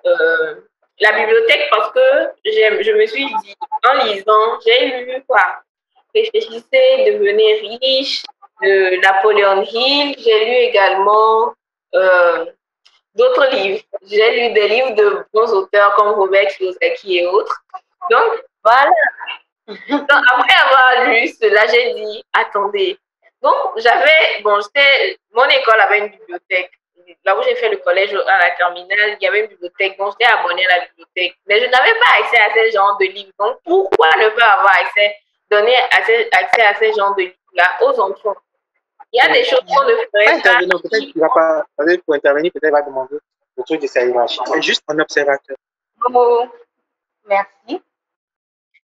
Euh, la bibliothèque, parce que je me suis dit, en lisant, j'ai lu quoi? Réfléchissez, devenez riche, de Napoleon Hill. J'ai lu également euh, d'autres livres. J'ai lu des livres de bons auteurs comme Robert Kiyosaki et autres. Donc, voilà. Donc, après avoir lu cela, j'ai dit, attendez. Donc, j'avais, bon, mon école avait une bibliothèque. Là où j'ai fait le collège à la terminale, il y avait une bibliothèque, donc j'étais abonnée à la bibliothèque. Mais je n'avais pas accès à ce genre de livres. Donc, pourquoi ne pas avoir accès, donner accès, accès à ce genre de livres-là aux enfants? Il y a des choses qu'on ne ferait pas. Peut-être qu'il va pas, pour intervenir, peut-être qu'il va demander le truc de sa hiérarchie. C'est juste un observateur. Oh, merci.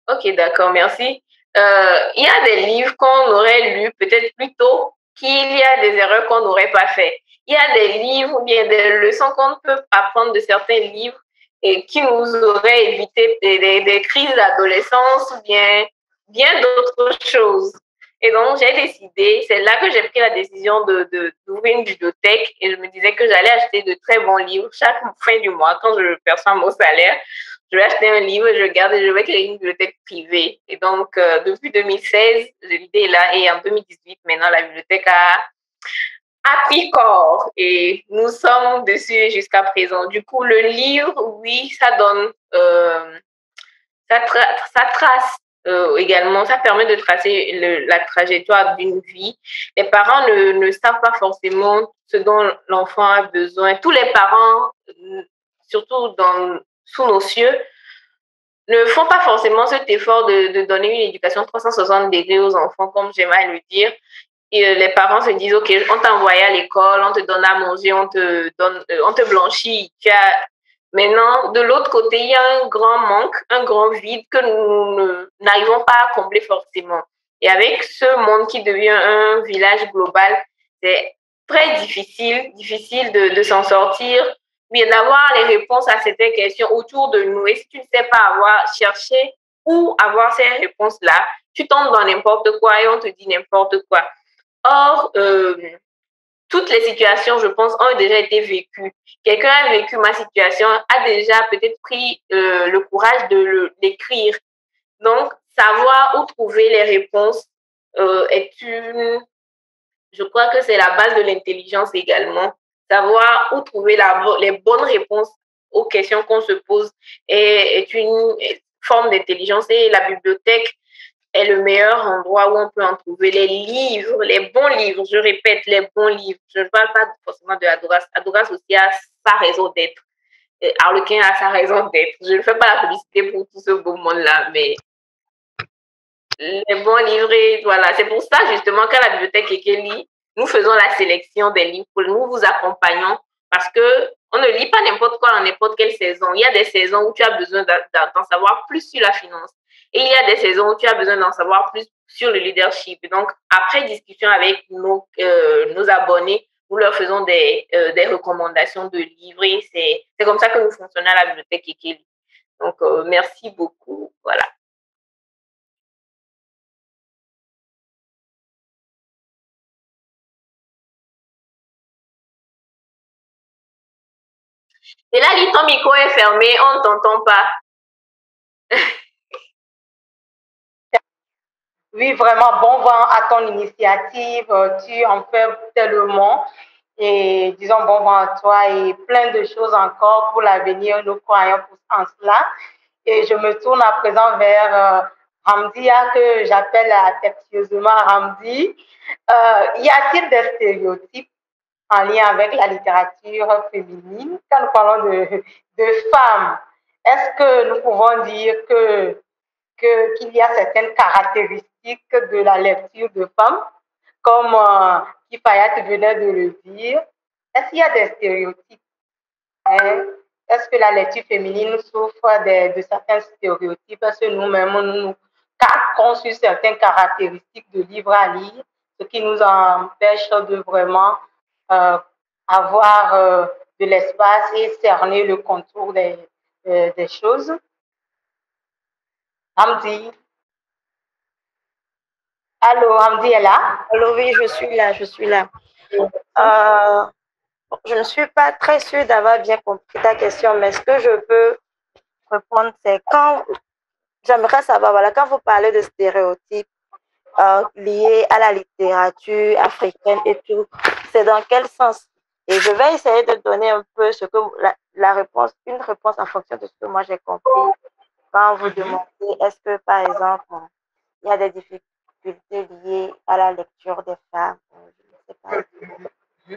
Ok, d'accord, merci. Il euh, y a des livres qu'on aurait lus peut-être plus tôt, qu'il y a des erreurs qu'on n'aurait pas fait. Il y a des livres ou bien des leçons qu'on peut apprendre de certains livres et qui nous auraient évité des, des, des crises d'adolescence ou bien, bien d'autres choses. Et donc, j'ai décidé, c'est là que j'ai pris la décision de, de, d'ouvrir une bibliothèque et je me disais que j'allais acheter de très bons livres chaque fin du mois quand je perçois mon salaire. Je vais acheter un livre, je garde et je vais créer une bibliothèque privée. Et donc, euh, depuis deux mille seize, l'idée est là. Et en deux mille dix-huit, maintenant, la bibliothèque a, a pris corps. Et nous sommes dessus jusqu'à présent. Du coup, le livre, oui, ça donne, euh, ça, tra ça trace euh, également. Ça permet de tracer le, la trajectoire d'une vie. Les parents ne, ne savent pas forcément ce dont l'enfant a besoin. Tous les parents, surtout dans, sous nos cieux, ne font pas forcément cet effort de, de donner une éducation trois cent soixante degrés aux enfants, comme j'aime à le dire. Et les parents se disent, OK, on t'a envoyé à l'école, on te donne à manger, on te, donne, on te blanchit. Tu as... Maintenant, de l'autre côté, il y a un grand manque, un grand vide que nous n'arrivons pas à combler forcément. Et avec ce monde qui devient un village global, c'est très difficile, difficile de, de s'en sortir, mais d'avoir les réponses à ces questions autour de nous. Et si tu ne sais pas avoir cherché ou avoir ces réponses-là, tu tombes dans n'importe quoi et on te dit n'importe quoi. Or, euh, toutes les situations, je pense, ont déjà été vécues. Quelqu'un a vécu ma situation, a déjà peut-être pris euh, le courage de l'écrire. Donc, savoir où trouver les réponses euh, est une... Je crois que c'est la base de l'intelligence également. Savoir où trouver la, les bonnes réponses aux questions qu'on se pose est, est une forme d'intelligence. Et la bibliothèque est le meilleur endroit où on peut en trouver les livres, les bons livres, je répète, les bons livres. Je ne parle pas forcément de Adoras. Adoras aussi a sa raison d'être. Harlequin a sa raison d'être. Je ne fais pas la publicité pour tout ce beau monde-là, mais les bons livres, voilà. C'est pour ça, justement, qu'à la bibliothèque Ekeli, nous faisons la sélection des livres. Nous vous accompagnons parce que on ne lit pas n'importe quoi dans n'importe quelle saison. Il y a des saisons où tu as besoin d'en savoir plus sur la finance. Et il y a des saisons où tu as besoin d'en savoir plus sur le leadership. Donc, après discussion avec nos, euh, nos abonnés, nous leur faisons des, euh, des recommandations de livres. C'est comme ça que nous fonctionnons à la bibliothèque Ekeli. Donc, euh, merci beaucoup. Voilà. Et là, dit, ton micro est fermé, on ne t'entend pas. Oui, vraiment, bon vent à ton initiative. Tu en fais tellement. Et disons bon vent à toi et plein de choses encore pour l'avenir. Nous croyons en cela. Et je me tourne à présent vers Hamdiya, que j'appelle affectueusement Hamdi. Euh, y a-t-il des stéréotypes en lien avec la littérature féminine? Quand nous parlons de, de femmes, est-ce que nous pouvons dire que, que, qu'il y a certaines caractéristiques de la lecture de femmes, comme euh, Kifayath venait de le dire? Est-ce qu'il y a des stéréotypes? Hein? Est-ce que la lecture féminine souffre de, de certains stéréotypes? Est-ce que nous-mêmes, nous nous carquons sur certaines caractéristiques de livres à lire, ce qui nous empêche de vraiment euh, avoir euh, de l'espace et cerner le contour des, euh, des choses? Hamdi. Allô, Hamdi est là? Allô, oui, je suis là, je suis là. Euh, je ne suis pas très sûre d'avoir bien compris ta question, mais ce que je peux répondre, c'est quand j'aimerais savoir, voilà, quand vous parlez de stéréotypes euh, liés à la littérature africaine et tout, c'est dans quel sens? Et je vais essayer de donner un peu ce que la, la réponse, une réponse en fonction de ce que moi j'ai compris. Quand vous demandez, est-ce que par exemple, il y a des difficultés liées à la lecture des femmes. Je ne sais pas.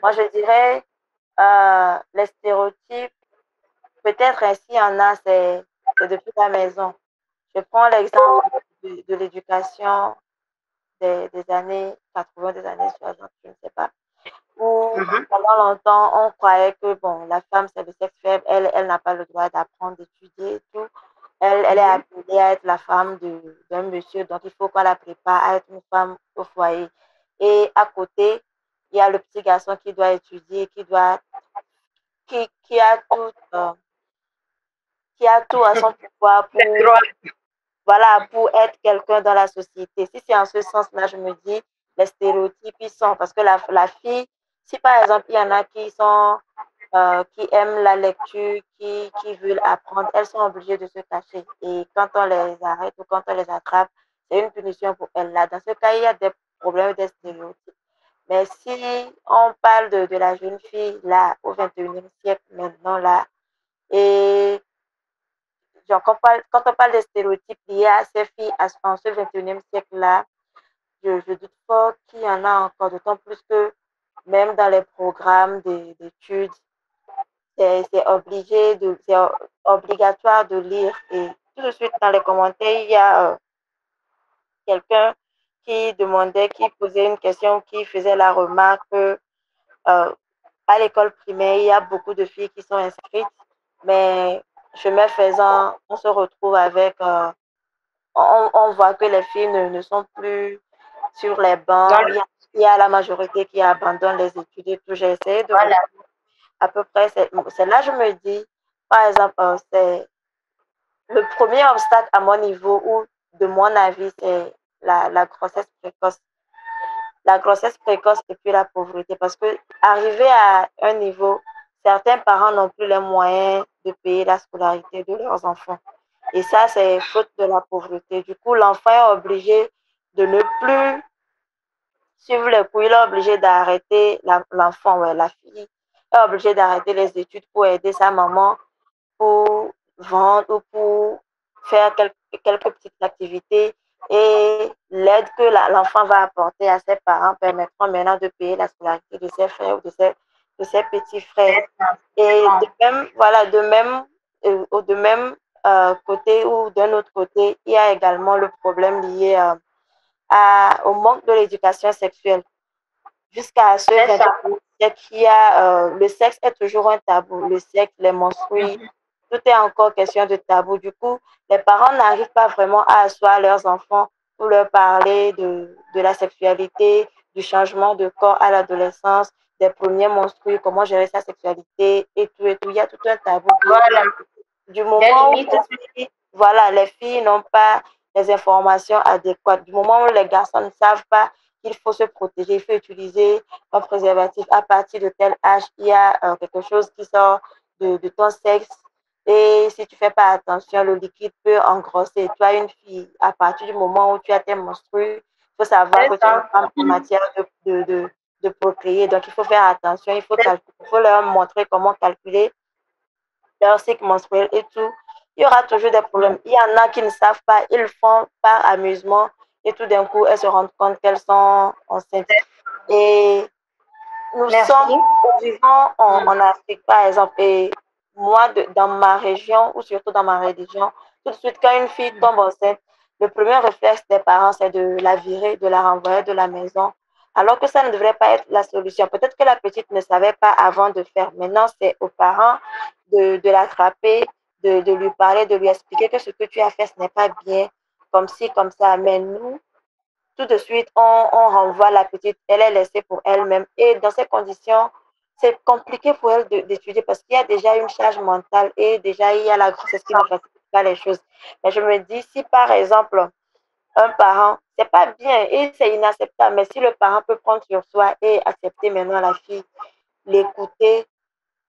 Moi, je dirais euh, les stéréotypes, peut-être ainsi en a, c'est depuis la maison. Je prends l'exemple de, de l'éducation des, des années quatre-vingts, des années soixante, je ne sais pas, où mm-hmm. pendant longtemps, on croyait que bon, la femme, c'est le sexe faible, elle, elle n'a pas le droit d'apprendre, d'étudier, tout. Elle, elle est appelée à être la femme d'un monsieur, donc il faut qu'on la prépare à être une femme au foyer. Et à côté, il y a le petit garçon qui doit étudier, qui doit, qui, qui a tout, euh, qui a tout à son pouvoir pour, voilà, pour être quelqu'un dans la société. Si c'est en ce sens-là, je me dis, les stéréotypes, ils sont, parce que la, la fille, si par exemple, il y en a qui sont... Euh, qui aiment la lecture, qui, qui veulent apprendre, elles sont obligées de se cacher. Et quand on les arrête ou quand on les attrape, c'est une punition pour elles. Là, dans ce cas, il y a des problèmes de stéréotypes. Mais si on parle de, de la jeune fille, là, au vingt et unième siècle, maintenant, là, et genre, quand on parle, quand on parle des stéréotypes liés à ces filles en ce vingt et unième siècle-là, je, je doute pas qu'il y en a encore, d'autant plus que même dans les programmes d'études, c'est obligé de, c'est obligatoire de lire. Et tout de suite, dans les commentaires, il y a euh, quelqu'un qui demandait, qui posait une question, qui faisait la remarque que euh, à l'école primaire, il y a beaucoup de filles qui sont inscrites, mais chemin faisant, on se retrouve avec... Euh, on, on voit que les filles ne, ne sont plus sur les bancs. Il y, a, il y a la majorité qui abandonne les études et tout. J'ai essayé de... Voilà. À peu près, c'est là que je me dis, par exemple, c'est le premier obstacle à mon niveau ou de mon avis, c'est la, la grossesse précoce. La grossesse précoce et puis la pauvreté. Parce que arriver à un niveau, certains parents n'ont plus les moyens de payer la scolarité de leurs enfants. Et ça, c'est faute de la pauvreté. Du coup, l'enfant est obligé de ne plus suivre les cours. Il est obligé d'arrêter l'enfant, ouais, la fille. Est obligée d'arrêter les études pour aider sa maman, pour vendre ou pour faire quelques, quelques petites activités. Et l'aide que l'enfant va apporter à ses parents permettront maintenant de payer la scolarité de ses frères ou de ses, de ses petits frères. Et de même, voilà, de même, euh, de même euh, côté ou d'un autre côté, il y a également le problème lié euh, à, au manque de l'éducation sexuelle. Jusqu'à ce qu'il y a, euh, le sexe est toujours un tabou. Le sexe, les menstrues, tout est encore question de tabou. Du coup, les parents n'arrivent pas vraiment à asseoir leurs enfants pour leur parler de, de la sexualité, du changement de corps à l'adolescence, des premiers menstrues, comment gérer sa sexualité et tout et tout. Il y a tout un tabou. Voilà. Du moment où les, voilà, les filles n'ont pas les informations adéquates, du moment où les garçons ne savent pas qu'il faut se protéger, il faut utiliser un préservatif à partir de tel âge, il y a euh, quelque chose qui sort de, de ton sexe et si tu ne fais pas attention, le liquide peut engrosser. Toi, une fille, à partir du moment où tu as tes menstrues, il faut savoir que tu es une femme en matière de, de, de, de procréer. Donc, il faut faire attention, il faut, il faut leur montrer comment calculer leur cycle menstruel et tout. Il y aura toujours des problèmes. Il y en a qui ne savent pas, ils font par amusement. Et tout d'un coup, elles se rendent compte qu'elles sont enceintes. Et nous Merci. sommes nous vivons en, en Afrique, par exemple. Et moi, de, dans ma région, ou surtout dans ma région, tout de suite, quand une fille tombe enceinte, le premier réflexe des parents, c'est de la virer, de la renvoyer de la maison. Alors que ça ne devrait pas être la solution. Peut-être que la petite ne savait pas avant de faire. Maintenant, c'est aux parents de, de l'attraper, de, de lui parler, de lui expliquer que ce que tu as fait, ce n'est pas bien. Comme ci, comme ça, mais nous, tout de suite, on, on renvoie la petite, elle est laissée pour elle-même. Et dans ces conditions, c'est compliqué pour elle d'étudier parce qu'il y a déjà une charge mentale et déjà il y a la grossesse qui ne facilite pas les choses. Mais je me dis, si par exemple, un parent, c'est pas bien et c'est inacceptable, mais si le parent peut prendre sur soi et accepter maintenant la fille, l'écouter,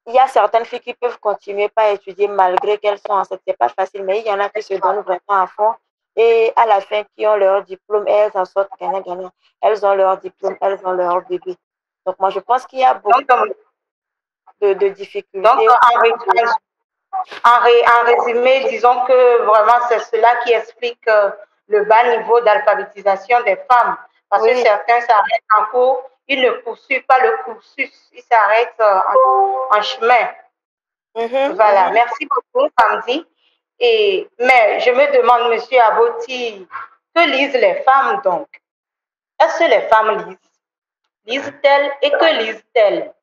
il y a certaines filles qui peuvent continuer à étudier malgré qu'elles sont enceintes, c'est pas facile, mais il y en a qui se donnent vraiment à fond. Et à la fin, qui ont leur diplôme, elles en sortent gagnant, gagnant. Elles ont leur diplôme, elles ont leur bébé. Donc, moi, je pense qu'il y a beaucoup donc, de, de difficultés. Donc, en, ré en, ré en résumé, disons que vraiment, c'est cela qui explique euh, le bas niveau d'alphabétisation des femmes. Parce oui. que certains s'arrêtent en cours, ils ne poursuivent pas le cursus, ils s'arrêtent euh, en, en chemin. Mm-hmm. Voilà, mm-hmm. Merci beaucoup, Hamdi. Et, mais je me demande, Monsieur Aboti, que lisent les femmes donc? Est-ce que les femmes lisent? Lisent-elles et que lisent-elles?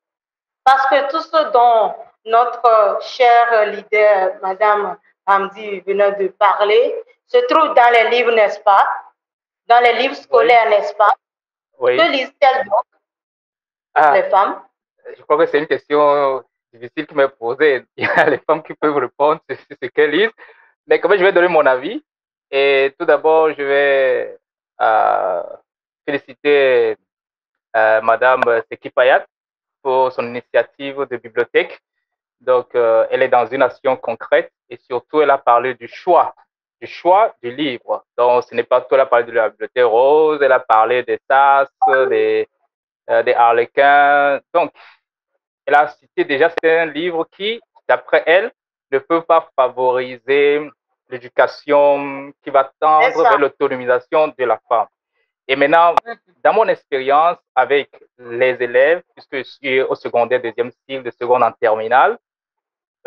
Parce que tout ce dont notre chère leader, Madame Hamdi, venait de parler, se trouve dans les livres, n'est-ce pas? Dans les livres scolaires, oui. n'est-ce pas? Oui. Que lisent-elles donc, ah, les femmes? Je crois que c'est une question... difficile qui m'est posée. Il y a les femmes qui peuvent répondre sur ce qu'elles lisent. Mais quand même, je vais donner mon avis. Et tout d'abord, je vais euh, féliciter euh, Madame Kifayath pour son initiative de bibliothèque. Donc, euh, elle est dans une action concrète et surtout, elle a parlé du choix, du choix du livre. Donc, ce n'est pas tout, elle a parlé de la bibliothèque rose, elle a parlé des tasses, des, euh, des harlequins. Donc, elle a cité déjà, c'est un livre qui, d'après elle, ne peut pas favoriser l'éducation qui va tendre vers l'autonomisation de la femme. Et maintenant, dans mon expérience avec les élèves, puisque je suis au secondaire, deuxième cycle, de seconde en terminale,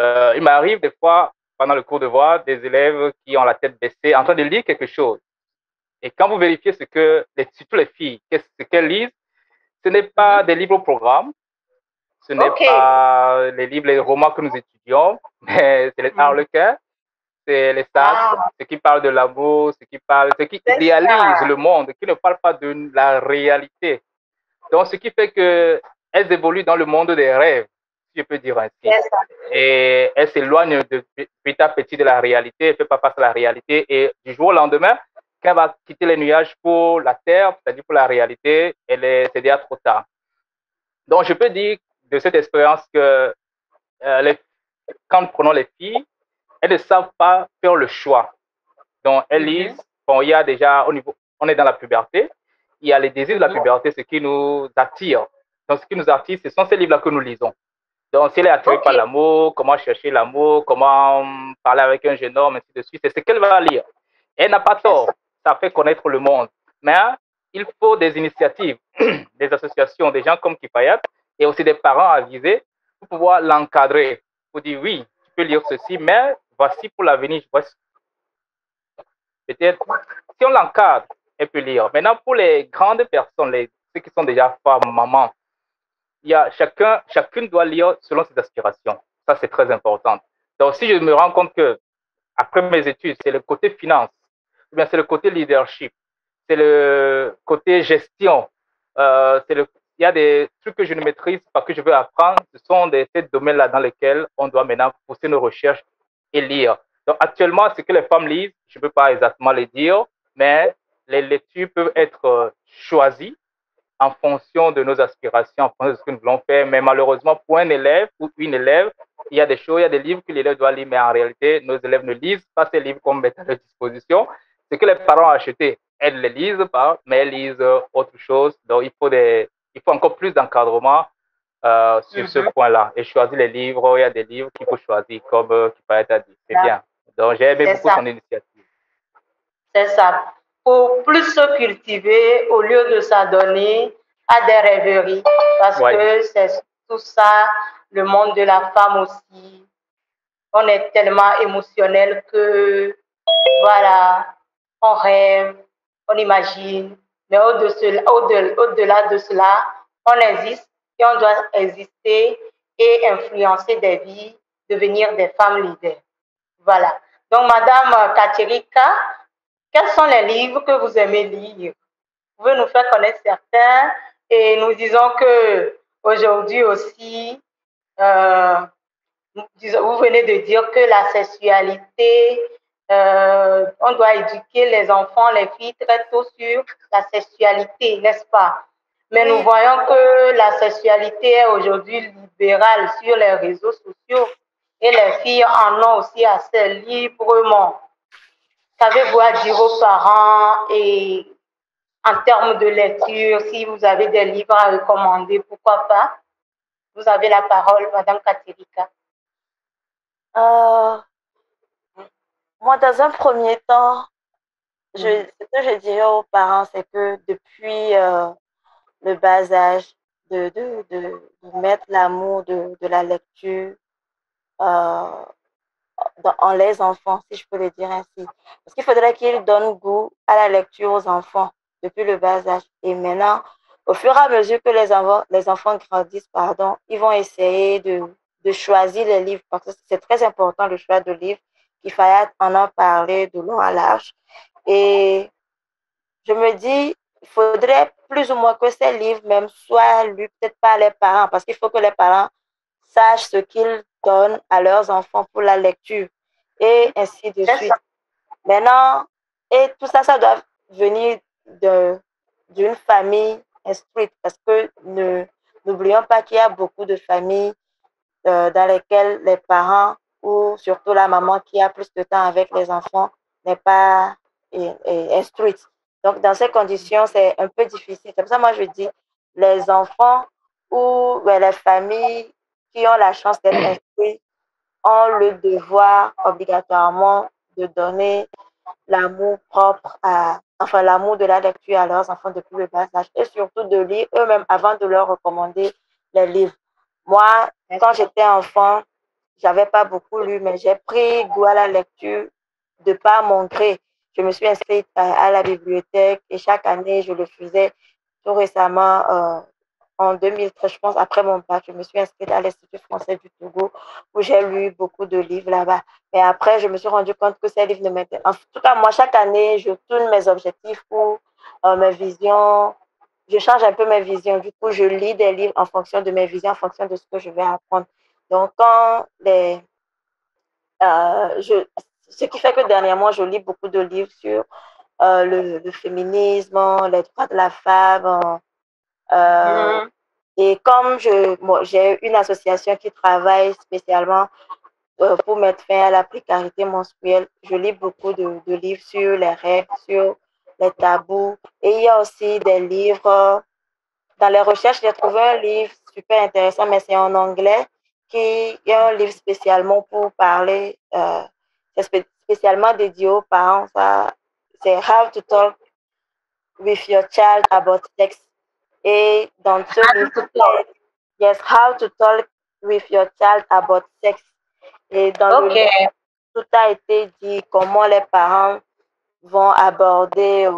euh, il m'arrive des fois, pendant le cours de voix, des élèves qui ont la tête baissée, en train de lire quelque chose. Et quand vous vérifiez ce que, surtout les filles, ce qu'elles lisent, ce n'est pas des livres au programme, ce n'est okay. pas les livres, les romans que nous étudions, mais c'est les harlequins, c'est les sages, wow. ceux qui parlent de l'amour, ceux qui parlent, ceux qui idéalisent le monde, qui ne parlent pas de la réalité. Donc, ce qui fait qu'elles évoluent dans le monde des rêves, si je peux dire ainsi. Et elles s'éloignent de, petit à petit de la réalité, elles ne font pas face à la réalité. Et du jour au lendemain, quand elle va quitter les nuages pour la terre, c'est-à-dire pour la réalité, elle est déjà trop tard. Donc, je peux dire de cette expérience que euh, les, quand nous prenons les filles, elles ne savent pas faire le choix. Donc, elles lisent, bon, il y a déjà, au niveau, on est dans la puberté, il y a les désirs de la puberté, ce qui nous attire. Donc, ce qui nous attire, ce sont ces livres-là que nous lisons. Donc, si elle est attirée okay. par l'amour, comment chercher l'amour, comment parler avec un jeune homme, ainsi de suite, c'est ce qu'elle va lire. Elle n'a pas tort, ça fait connaître le monde. Mais hein, il faut des initiatives, des associations, des gens comme Kifayath, et aussi des parents avisés pour pouvoir l'encadrer, pour dire oui, tu peux lire ceci, mais voici pour l'avenir, voici. Peut-être, si on l'encadre, elle peut lire. Maintenant, pour les grandes personnes, les, ceux qui sont déjà femmes, mamans, il y a chacun, chacune doit lire selon ses aspirations. Ça, c'est très important. Donc, si je me rends compte que, après mes études, c'est le côté finance, bien c'est le côté leadership, c'est le côté gestion, euh, c'est le il y a des trucs que je ne maîtrise pas, que je veux apprendre. Ce sont des, ces domaines-là dans lesquels on doit maintenant pousser nos recherches et lire. Donc, actuellement, ce que les femmes lisent, je ne peux pas exactement les dire, mais les lectures peuvent être choisies en fonction de nos aspirations, en fonction de ce que nous voulons faire. Mais malheureusement, pour un élève ou une élève, il y a des choses, il y a des livres que l'élève doit lire, mais en réalité, nos élèves ne lisent pas ces livres qu'on met à leur disposition. Ce que les parents ont acheté, elles les lisent pas, mais elles lisent autre chose. Donc, il faut des... Il faut encore plus d'encadrement euh, sur mm-hmm. ce point-là. Et choisir les livres, il y a des livres qu'il faut choisir, comme euh, Kifayath a dit. C'est ah. bien. Donc, j'ai aimé beaucoup son initiative. C'est ça. Pour plus se cultiver, au lieu de s'adonner à des rêveries. Parce ouais. que c'est tout ça, le monde de la femme aussi. On est tellement émotionnel que, voilà, on rêve, on imagine. Mais au-delà de cela, on existe et on doit exister et influencer des vies, devenir des femmes leaders. Voilà. Donc, Madame Katirika, quels sont les livres que vous aimez lire? Vous pouvez nous faire connaître certains et nous disons que aujourd'hui aussi, euh, vous venez de dire que la sexualité... Euh, on doit éduquer les enfants, les filles très tôt sur la sexualité, n'est-ce pas? Mais nous voyons que la sexualité est aujourd'hui libérale sur les réseaux sociaux et les filles en ont aussi assez librement. Qu'avez-vous à dire aux parents et en termes de lecture, si vous avez des livres à recommander, pourquoi pas? Vous avez la parole, Madame Katirika. Euh... Moi, dans un premier temps, je, ce que je dirais aux parents, c'est que depuis euh, le bas âge, de, de, de, de mettre l'amour de, de la lecture euh, dans, en les enfants, si je peux le dire ainsi. Parce qu'il faudrait qu'ils donnent goût à la lecture aux enfants depuis le bas âge. Et maintenant, au fur et à mesure que les, env- les enfants grandissent, pardon, ils vont essayer de, de choisir les livres, parce que c'est très important le choix de livres. Kifayath en a parlé de long à large. Et je me dis, il faudrait plus ou moins que ces livres même soient lus, peut-être par les parents, parce qu'il faut que les parents sachent ce qu'ils donnent à leurs enfants pour la lecture, et ainsi de suite. Maintenant, et tout ça, ça doit venir de, d'une famille instruite, parce que ne, n'oublions pas qu'il y a beaucoup de familles euh, dans lesquelles les parents ou surtout la maman qui a plus de temps avec les enfants n'est pas est, est instruite. Donc, dans ces conditions, c'est un peu difficile. C'est pour ça que moi, je dis, les enfants ou ouais, les familles qui ont la chance d'être instruites ont le devoir obligatoirement de donner l'amour propre à, enfin l'amour de la lecture à leurs enfants depuis le bas âge et surtout de lire eux-mêmes avant de leur recommander les livres. Moi, quand j'étais enfant, j'avais pas beaucoup lu, mais j'ai pris goût à la lecture de par mon gré. Je me suis inscrite à, à la bibliothèque et chaque année, je le faisais. Tout récemment, euh, en deux mille treize, je pense, après mon bac, je me suis inscrite à l'Institut français du Togo où j'ai lu beaucoup de livres là-bas. Mais après, je me suis rendu compte que ces livres ne m'intéressaient pas. En tout cas, moi, chaque année, je tourne mes objectifs ou euh, mes visions. Je change un peu mes visions. Du coup, je lis des livres en fonction de mes visions, en fonction de ce que je vais apprendre. Donc, quand les, euh, je, ce qui fait que dernièrement, je lis beaucoup de livres sur euh, le, le féminisme, les droits de la femme. Euh, mm-hmm. Et comme je, moi, j'ai une association qui travaille spécialement euh, pour mettre fin à la précarité menstruelle, je lis beaucoup de, de livres sur les règles, sur les tabous. Et il y a aussi des livres. Dans les recherches, j'ai trouvé un livre super intéressant, mais c'est en anglais. Qui est un livre spécialement pour parler, euh, c'est spécialement dédié aux parents. C'est How to Talk with Your Child About Sex. Et dans ce livre, yes, How to Talk with Your Child About Sex. Et dans okay. le livre, tout a été dit comment les parents vont aborder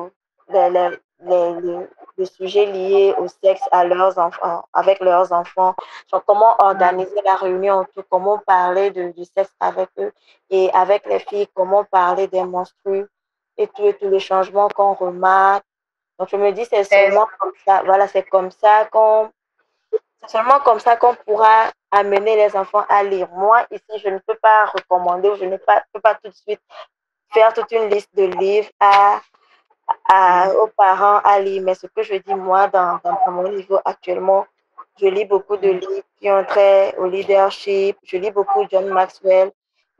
les, les, les, les de sujets liés au sexe à leurs enfants, avec leurs enfants. Donc, comment organiser la réunion, comment parler de, du sexe avec eux et avec les filles, comment parler des menstrues et tout, et tout le changement qu'on remarque. Donc, je me dis, c'est seulement comme ça, voilà, c'est comme ça qu'on, c'est seulement comme ça qu'on pourra amener les enfants à lire. Moi, ici, je ne peux pas recommander ou je ne peux pas tout de suite faire toute une liste de livres à À, aux parents à lire, mais ce que je dis moi dans, dans, dans mon niveau actuellement, je lis beaucoup de livres qui ont trait au leadership, je lis beaucoup John Maxwell,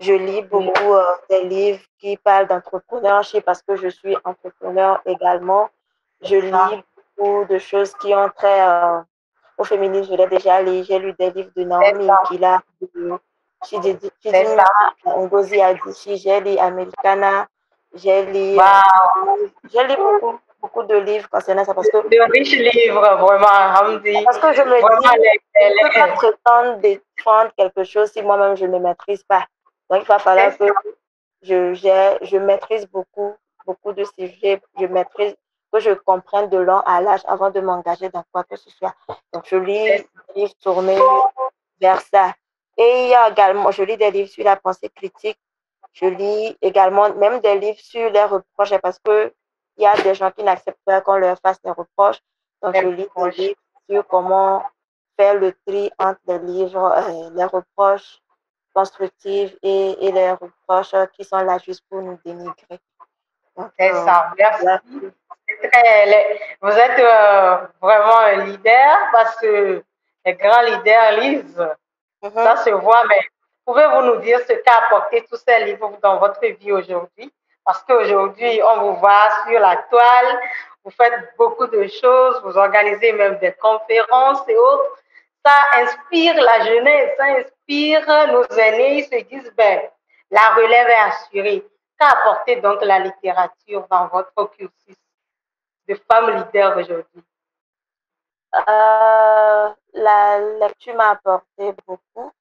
je lis beaucoup euh, des livres qui parlent d'entrepreneurship parce que je suis entrepreneur également, je lis beaucoup de choses qui ont trait euh, au féminisme, je l'ai déjà lu, j'ai lu des livres de Naomi Kila, de Ngozi Adichie, j'ai lu Americana. J'ai lu, wow. j'ai lu beaucoup, beaucoup de livres concernant ça parce que... De riches livres, vraiment, Hamdi. Parce que je me vraiment dis, les, les... je ne peux pas prétendre défendre quelque chose si moi-même je ne maîtrise pas. Donc, il va falloir que je, j'ai, je maîtrise beaucoup, beaucoup de sujets, je maîtrise, que je comprenne de l'an à l'âge avant de m'engager dans quoi que ce soit. Donc, je lis des livres tournés vers ça. Et il y a également, je lis des livres sur la pensée critique. Je lis également même des livres sur les reproches parce qu'il y a des gens qui n'acceptent pas qu'on leur fasse des reproches. Donc, je lis des livres sur comment faire le tri entre les livres, euh, les reproches constructives et, et les reproches qui sont là juste pour nous dénigrer. C'est euh, ça, merci. Là, c'est très, vous êtes euh, vraiment un leader parce que les grands leaders lisent. Mm-hmm. Ça se voit, mais... Pouvez-vous nous dire ce qu'a apporté tous ces livres dans votre vie aujourd'hui? Parce qu'aujourd'hui, on vous voit sur la toile, vous faites beaucoup de choses, vous organisez même des conférences et autres. Ça inspire la jeunesse, ça inspire nos aînés, ils se disent, ben, la relève est assurée. Qu'a apporté donc la littérature dans votre cursus de femme leader aujourd'hui? Euh, la lecture m'a apporté beaucoup.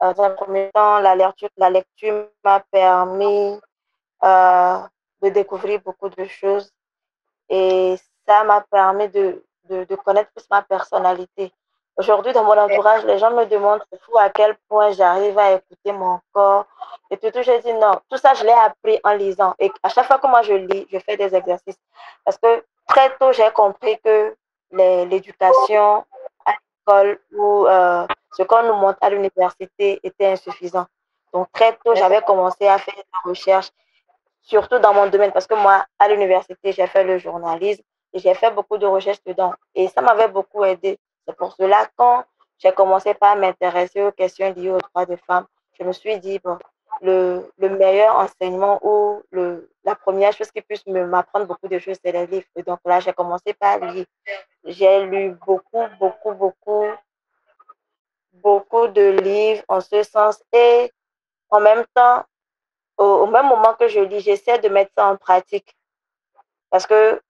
Dans un premier temps, la lecture, la lecture m'a permis euh, de découvrir beaucoup de choses et ça m'a permis de, de, de connaître plus ma personnalité. Aujourd'hui, dans mon entourage, les gens me demandent à quel point j'arrive à écouter mon corps. Et tout, tout je dis non, tout ça, je l'ai appris en lisant. Et à chaque fois que moi je lis, je fais des exercices. Parce que très tôt, j'ai compris que les, l'éducation à l'école ou... Euh, ce qu'on nous montre à l'université était insuffisant. Donc, très tôt, j'avais commencé à faire des recherches, surtout dans mon domaine, parce que moi, à l'université, j'ai fait le journalisme et j'ai fait beaucoup de recherches dedans. Et ça m'avait beaucoup aidé. C'est pour cela, quand j'ai commencé par m'intéresser aux questions liées aux droits des femmes, je me suis dit, bon, le, le meilleur enseignement ou le, la première chose qui puisse me, m'apprendre beaucoup de choses, c'est les livres. Et donc là, j'ai commencé par lire. J'ai lu beaucoup, beaucoup, beaucoup. beaucoup de livres en ce sens et en même temps au, au même moment que je lis, j'essaie de mettre ça en pratique. Parce que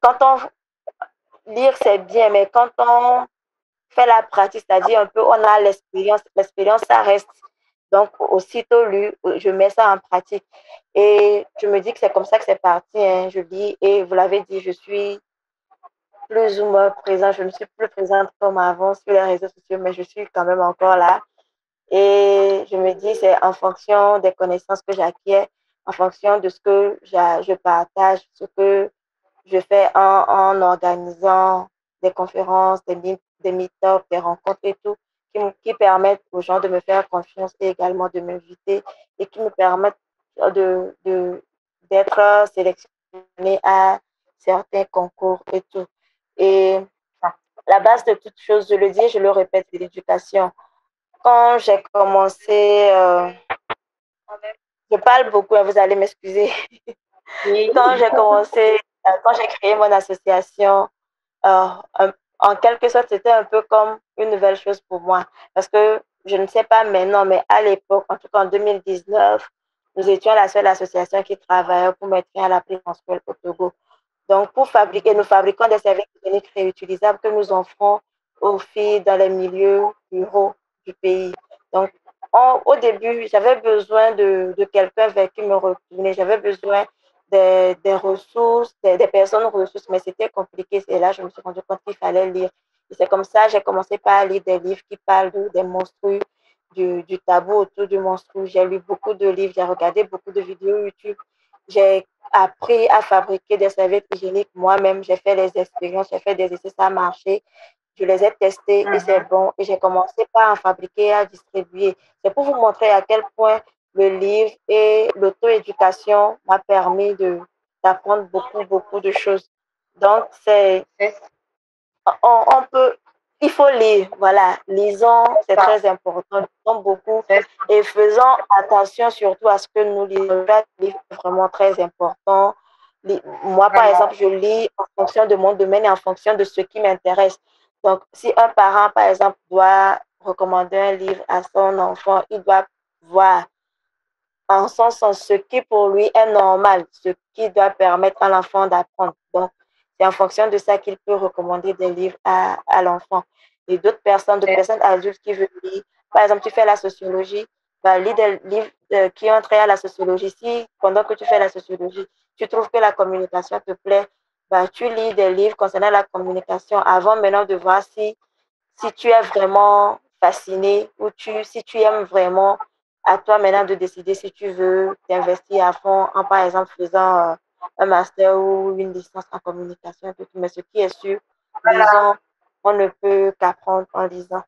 quand on lire, c'est bien, mais quand on fait la pratique, c'est-à-dire un peu, on a l'expérience, l'expérience, ça reste. Donc, aussitôt lu, je mets ça en pratique. Et je me dis que c'est comme ça que c'est parti. Hein. Je lis, et vous l'avez dit, je suis plus ou moins présente. Je ne suis plus présente comme avant sur les réseaux sociaux, mais je suis quand même encore là. Et je me dis, c'est en fonction des connaissances que j'acquiers, en fonction de ce que je partage, ce que je fais en, en organisant des conférences, des meet-ups, des, meet des rencontres et tout, qui, qui permettent aux gens de me faire confiance et également de m'inviter et qui me permettent de, de, d'être sélectionnée à certains concours et tout. Et la base de toute chose, je le dis, je le répète, c'est l'éducation. Quand j'ai commencé, euh, je parle beaucoup, vous allez m'excuser. Quand j'ai commencé, quand j'ai créé mon association, euh, en quelque sorte, c'était un peu comme une nouvelle chose pour moi. Parce que je ne sais pas maintenant, mais à l'époque, en tout cas en deux mille dix-neuf, nous étions la seule association qui travaillait pour mettre fin à la plaie menstruelle au Togo. Donc, pour fabriquer, nous fabriquons des serviettes hygiéniques réutilisables que nous offrons aux filles dans les milieux ruraux du pays. Donc, on, au début, j'avais besoin de, de quelqu'un vers qui me retourner. J'avais besoin des, des ressources, des, des personnes ressources, mais c'était compliqué. Et là, je me suis rendu compte qu'il fallait lire. Et c'est comme ça, j'ai commencé par lire des livres qui parlent de, des menstrues, du, du tabou autour du menstrue. J'ai lu beaucoup de livres, j'ai regardé beaucoup de vidéos YouTube. J'ai appris à fabriquer des serviettes hygiéniques moi-même. J'ai fait les expériences, j'ai fait des essais, ça a marché. Je les ai testés et c'est bon. Et j'ai commencé par en fabriquer et à distribuer. C'est pour vous montrer à quel point le livre et l'auto-éducation m'a permis d'apprendre beaucoup, beaucoup de choses. Donc, c'est... On, on peut... Il faut lire, voilà. Lisons, c'est très important. Lisons beaucoup et faisons attention surtout à ce que nous lisons. Le livre est vraiment très important. Moi, par exemple, je lis en fonction de mon domaine et en fonction de ce qui m'intéresse. Donc, si un parent, par exemple, doit recommander un livre à son enfant, il doit voir en son sens ce qui pour lui est normal, ce qui doit permettre à l'enfant d'apprendre. Donc, c'est en fonction de ça qu'il peut recommander des livres à, à l'enfant. Et d'autres personnes, d'autres personnes adultes qui veulent lire. Par exemple, tu fais la sociologie, bah, lis des livres de, qui ont trait à la sociologie. Si pendant que tu fais la sociologie, tu trouves que la communication te plaît, bah, tu lis des livres concernant la communication avant maintenant de voir si, si tu es vraiment fasciné ou tu, si tu aimes vraiment. À toi maintenant de décider si tu veux t'investir à fond en, par exemple, faisant... Euh, un master ou une licence en communication, mais ce qui est sûr, voilà. Lisons, on ne peut qu'apprendre en lisant.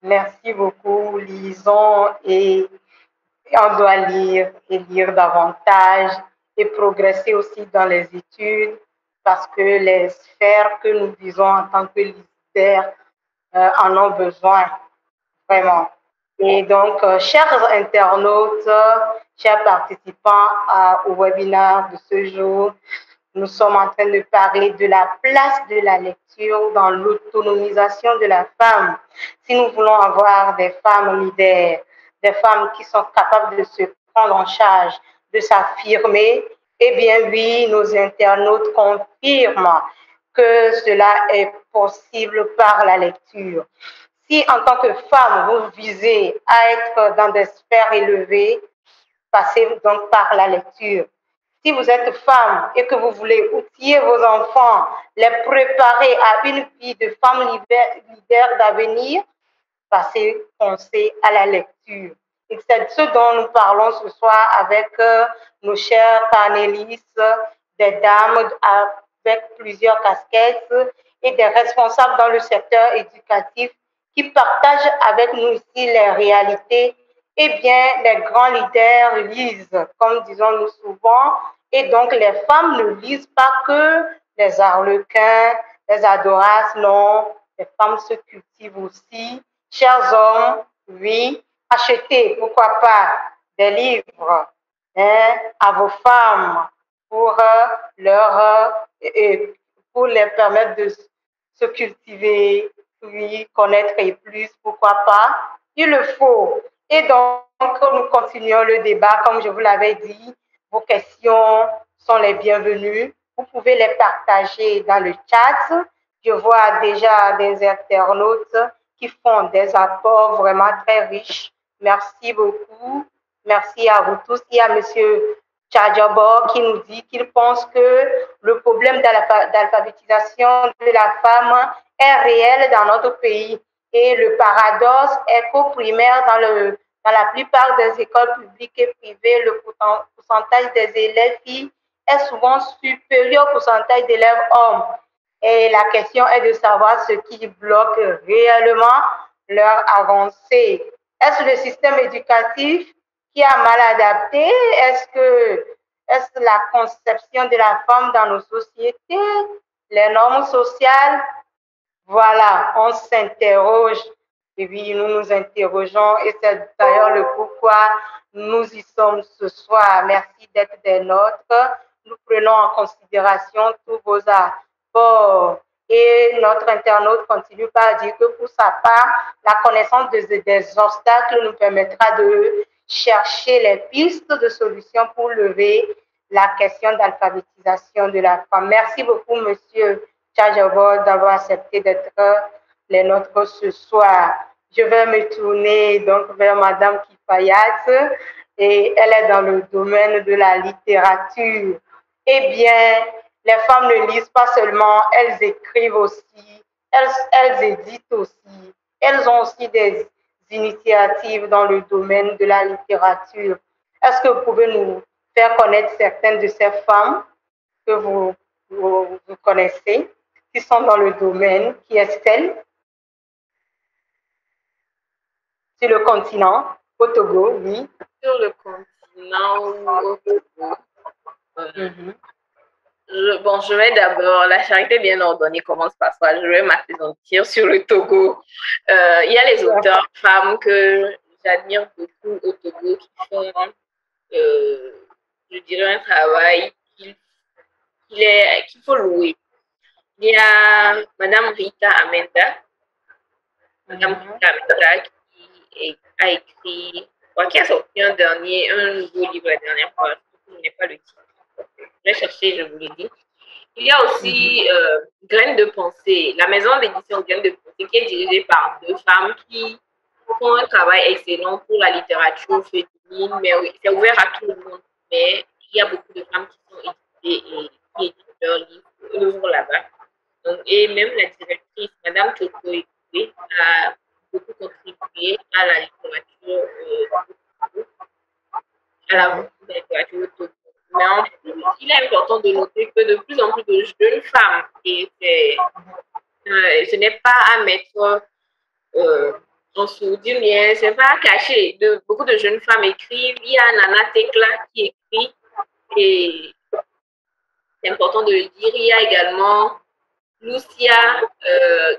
Merci beaucoup, lisons et, et on doit lire et lire davantage et progresser aussi dans les études parce que les sphères que nous visons en tant que lycéens euh, en ont besoin, vraiment. Et donc, euh, chers internautes, chers participants euh, au webinaire de ce jour, nous sommes en train de parler de la place de la lecture dans l'autonomisation de la femme. Si nous voulons avoir des femmes leaders, des femmes qui sont capables de se prendre en charge, de s'affirmer, eh bien oui, nos internautes confirment que cela est possible par la lecture. Si en tant que femme, vous visez à être dans des sphères élevées, passez donc par la lecture. Si vous êtes femme et que vous voulez outiller vos enfants, les préparer à une vie de femme leader d'avenir, passez, pensez à la lecture. Et c'est ce dont nous parlons ce soir avec nos chers panélistes, des dames avec plusieurs casquettes et des responsables dans le secteur éducatif qui partagent avec nous ici les réalités. Eh bien, les grands leaders lisent, comme disons-nous souvent, et donc les femmes ne lisent pas que les arlequins, les adoraces, non, les femmes se cultivent aussi. Chers hommes, oui, achetez, pourquoi pas, des livres hein, à vos femmes pour, leur, pour les permettre de se cultiver, oui, connaître et plus, pourquoi pas, il le faut. Et donc, que nous continuions le débat, comme je vous l'avais dit, vos questions sont les bienvenues. Vous pouvez les partager dans le chat. Je vois déjà des internautes qui font des apports vraiment très riches. Merci beaucoup. Merci à vous tous. Il y a monsieur Tchadjabor qui nous dit qu'il pense que le problème d'alphabétisation de la femme est réel dans notre pays. Et le paradoxe est qu'au primaire, dans, le, dans la plupart des écoles publiques et privées, le pourcentage des élèves filles est souvent supérieur au pourcentage d'élèves hommes. Et la question est de savoir ce qui bloque réellement leur avancée. Est-ce le système éducatif qui a mal adapté? Est-ce que est-ce la conception de la femme dans nos sociétés, les normes sociales? Voilà, on s'interroge. Et oui, nous nous interrogeons. Et c'est d'ailleurs le pourquoi nous y sommes ce soir. Merci d'être des nôtres. Nous prenons en considération tous vos apports. Et notre internaute continue par dire que pour sa part, la connaissance des, des obstacles nous permettra de chercher les pistes de solutions pour lever la question d'alphabétisation de la femme. Merci beaucoup, monsieur Tchadjabor, d'avoir accepté d'être les nôtres ce soir. Je vais me tourner donc vers madame Kifayath et elle est dans le domaine de la littérature. Eh bien, les femmes ne lisent pas seulement, elles écrivent aussi, elles, elles éditent aussi, elles ont aussi des initiatives dans le domaine de la littérature. Est-ce que vous pouvez nous faire connaître certaines de ces femmes que vous, vous, vous connaissez, qui sont dans le domaine? Qui est-elle? Sur le continent, au Togo, oui. Sur le continent, au Togo. Mm-hmm. Je, bon, je vais d'abord, la charité bien ordonnée commence par soi. Je vais m'appesantir sur le Togo. Euh, il y a les auteurs femmes que j'admire beaucoup au Togo qui font, euh, je dirais, un travail qu'il qu faut louer. Il y a Madame Rita Amanda, Madame Rita Amanda qui est, a écrit, qui a sorti un dernier, un nouveau livre la dernière fois, je n'ai pas le titre. Je vais chercher, je vous l'ai dit. Il y a aussi euh, Graines de Pensée, la maison d'édition Graines de Pensée qui est dirigée par deux femmes qui font un travail excellent pour la littérature féminine, mais oui, c'est ouvert à tout le monde. Mais il y a beaucoup de femmes qui sont éditées et qui éditent leurs livres là-bas. Et même la directrice, Madame Toto Écouée, a beaucoup contribué à la littérature, euh, à la littérature Toto. Mais en plus, il est important de noter que de plus en plus de jeunes femmes, et euh, ce n'est pas à mettre euh, en sourdine, ce n'est pas à cacher. De, beaucoup de jeunes femmes écrivent. Il y a Nana Tekla qui écrit, et c'est important de le dire. Il y a également Lucia euh,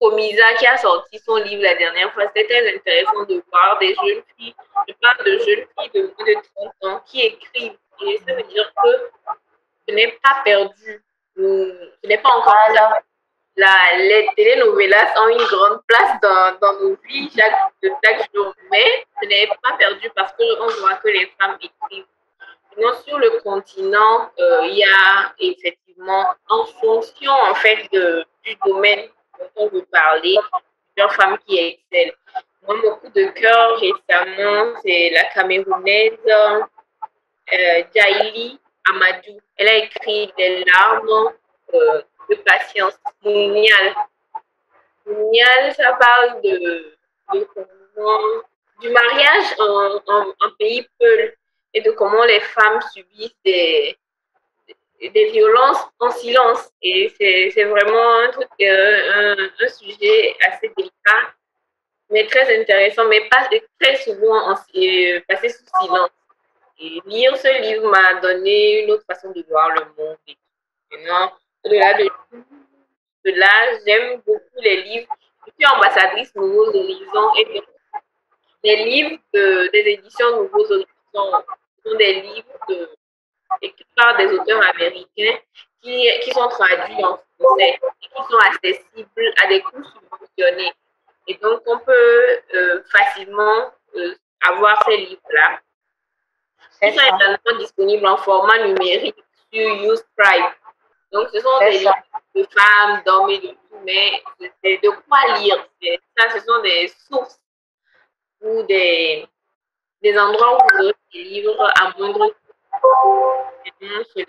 Komisa qui a sorti son livre la dernière fois. C'est très intéressant de voir des jeunes filles, je parle de jeunes filles de moins de trente ans qui écrivent. Et ça veut dire que ce n'est pas perdu, ce n'est pas encore là. La, les telenovelas ont une grande place dans, dans nos vies chaque, de chaque jour, mais ce n'est pas perdu parce qu'on voit que les femmes écrivent. Sinon, sur le continent, euh, il y a effectivement, en fonction en fait de, du domaine dont on veut parler, plusieurs femmes qui excellent. Moi, mon coup de cœur récemment, c'est la Camerounaise Euh, Jaili Amadou. Elle a écrit des larmes euh, de patience. Mounial. Mounial, ça parle de, de comment, du mariage en, en, en pays peul et de comment les femmes subissent des, des violences en silence. Et c'est vraiment un, truc, euh, un, un sujet assez délicat, mais très intéressant, mais pas très souvent en, euh, passé sous silence. Et lire ce livre m'a donné une autre façon de voir le monde. Maintenant, au-delà de tout, j'aime beaucoup les livres. Je suis ambassadrice Nouveaux Horizons et donc, les livres de, des éditions Nouveaux Horizons sont des livres de, écrits par des auteurs américains qui, qui sont traduits en français et qui sont accessibles à des coûts subventionnés. Et donc, on peut euh, facilement euh, avoir ces livres-là. Tout ça est également disponible en format numérique sur Youth Tribe. Donc, ce sont des livres de femmes, d'hommes et de tout, mais c'est de quoi lire. Ça, ce sont des sources ou des, des endroits où vous aurez des livres à moindre coût.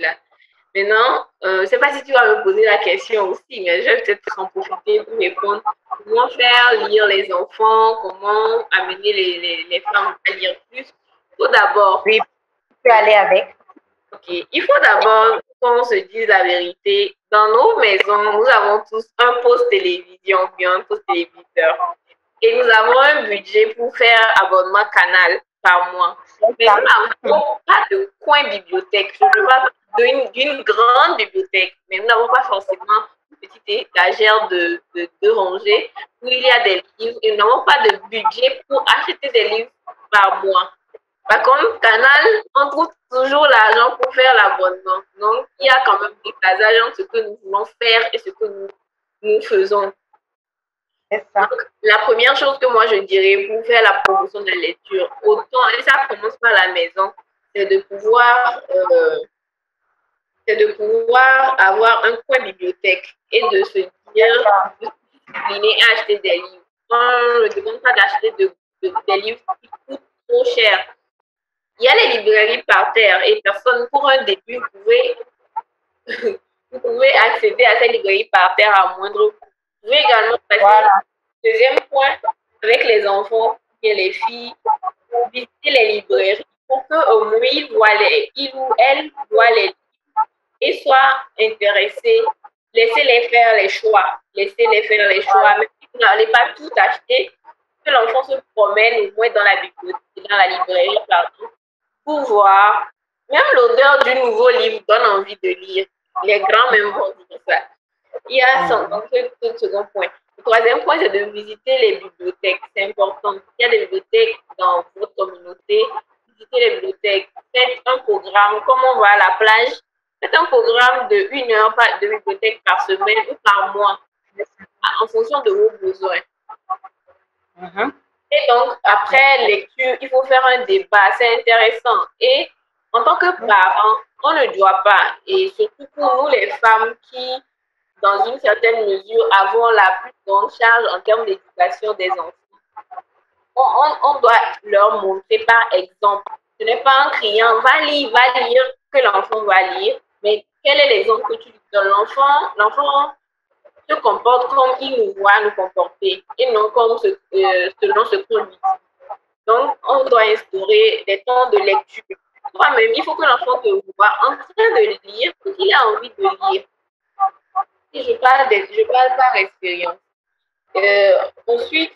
Maintenant, euh, je ne sais pas si tu vas me poser la question aussi, mais je vais peut-être en profiter pour répondre. Comment faire lire les enfants? Comment amener les, les, les femmes à lire plus? Il faut d'abord... Oui, tu peux aller avec. Ok. Il faut d'abord qu'on se dise la vérité. Dans nos maisons, nous avons tous un poste télévision, bien un poste téléviseur. Et nous avons un budget pour faire abonnement canal par mois. Mais nous n'avons pas de coin bibliothèque. Je ne parle pas d'une grande bibliothèque, mais nous n'avons pas forcément une petite étagère de, de, de rangée où il y a des livres. Et nous n'avons pas de budget pour acheter des livres par mois. Par contre, Canal, on trouve toujours l'argent pour faire l'abonnement. Donc, il y a quand même des passages entre ce que nous voulons faire et ce que nous, nous faisons. C'est ça. Donc, la première chose que moi, je dirais pour faire la promotion de la lecture, autant, et ça commence par la maison, c'est de pouvoir, euh, c'est de pouvoir avoir un coin bibliothèque et de se dire, de se discipliner à acheter des livres. On ne demande pas d'acheter de, de, des livres qui coûtent trop cher. Il y a les librairies par terre et personne, pour un début, vous pouvez, vous pouvez accéder à ces librairies par terre à moindre coût. Vous pouvez également passer voilà. Au deuxième point avec les enfants et les filles, visiter les librairies pour qu'au moins ils voient les, ils ou elles voient les livres et soient intéressés. Laissez-les faire les choix. Laissez-les faire les choix. Même si vous n'allez pas tout acheter, que l'enfant se promène au moins dans la bibliothèque, dans la librairie, partout. Pour voir, même l'odeur du nouveau livre donne envie de lire. Les grands même vont dire ça. Il y a son second point. Le troisième point, c'est de visiter les bibliothèques. C'est important. Il y a des bibliothèques dans votre communauté. Visitez les bibliothèques. Faites un programme, comme on va à la plage. Faites un programme de une heure de bibliothèque par semaine ou par mois, en fonction de vos besoins. Mm-hmm. Et donc, après lecture, il faut faire un débat, c'est intéressant. Et en tant que parents, on ne doit pas, et surtout pour nous les femmes qui, dans une certaine mesure, avons la plus grande charge en termes d'éducation des enfants, on, on, on doit leur montrer par exemple. Ce n'est pas en criant, va lire, va lire, que l'enfant va lire, mais quel est l'exemple que tu donnes? L'enfant, l'enfant se comporte comme il nous voit nous comporter et non comme ce, euh, selon ce qu'on lui dit. Donc, on doit instaurer des temps de lecture. Toi-même, il faut que l'enfant te voit en train de lire ce qu'il a envie de lire. Et je parle, de, je parle par expérience. Euh, ensuite,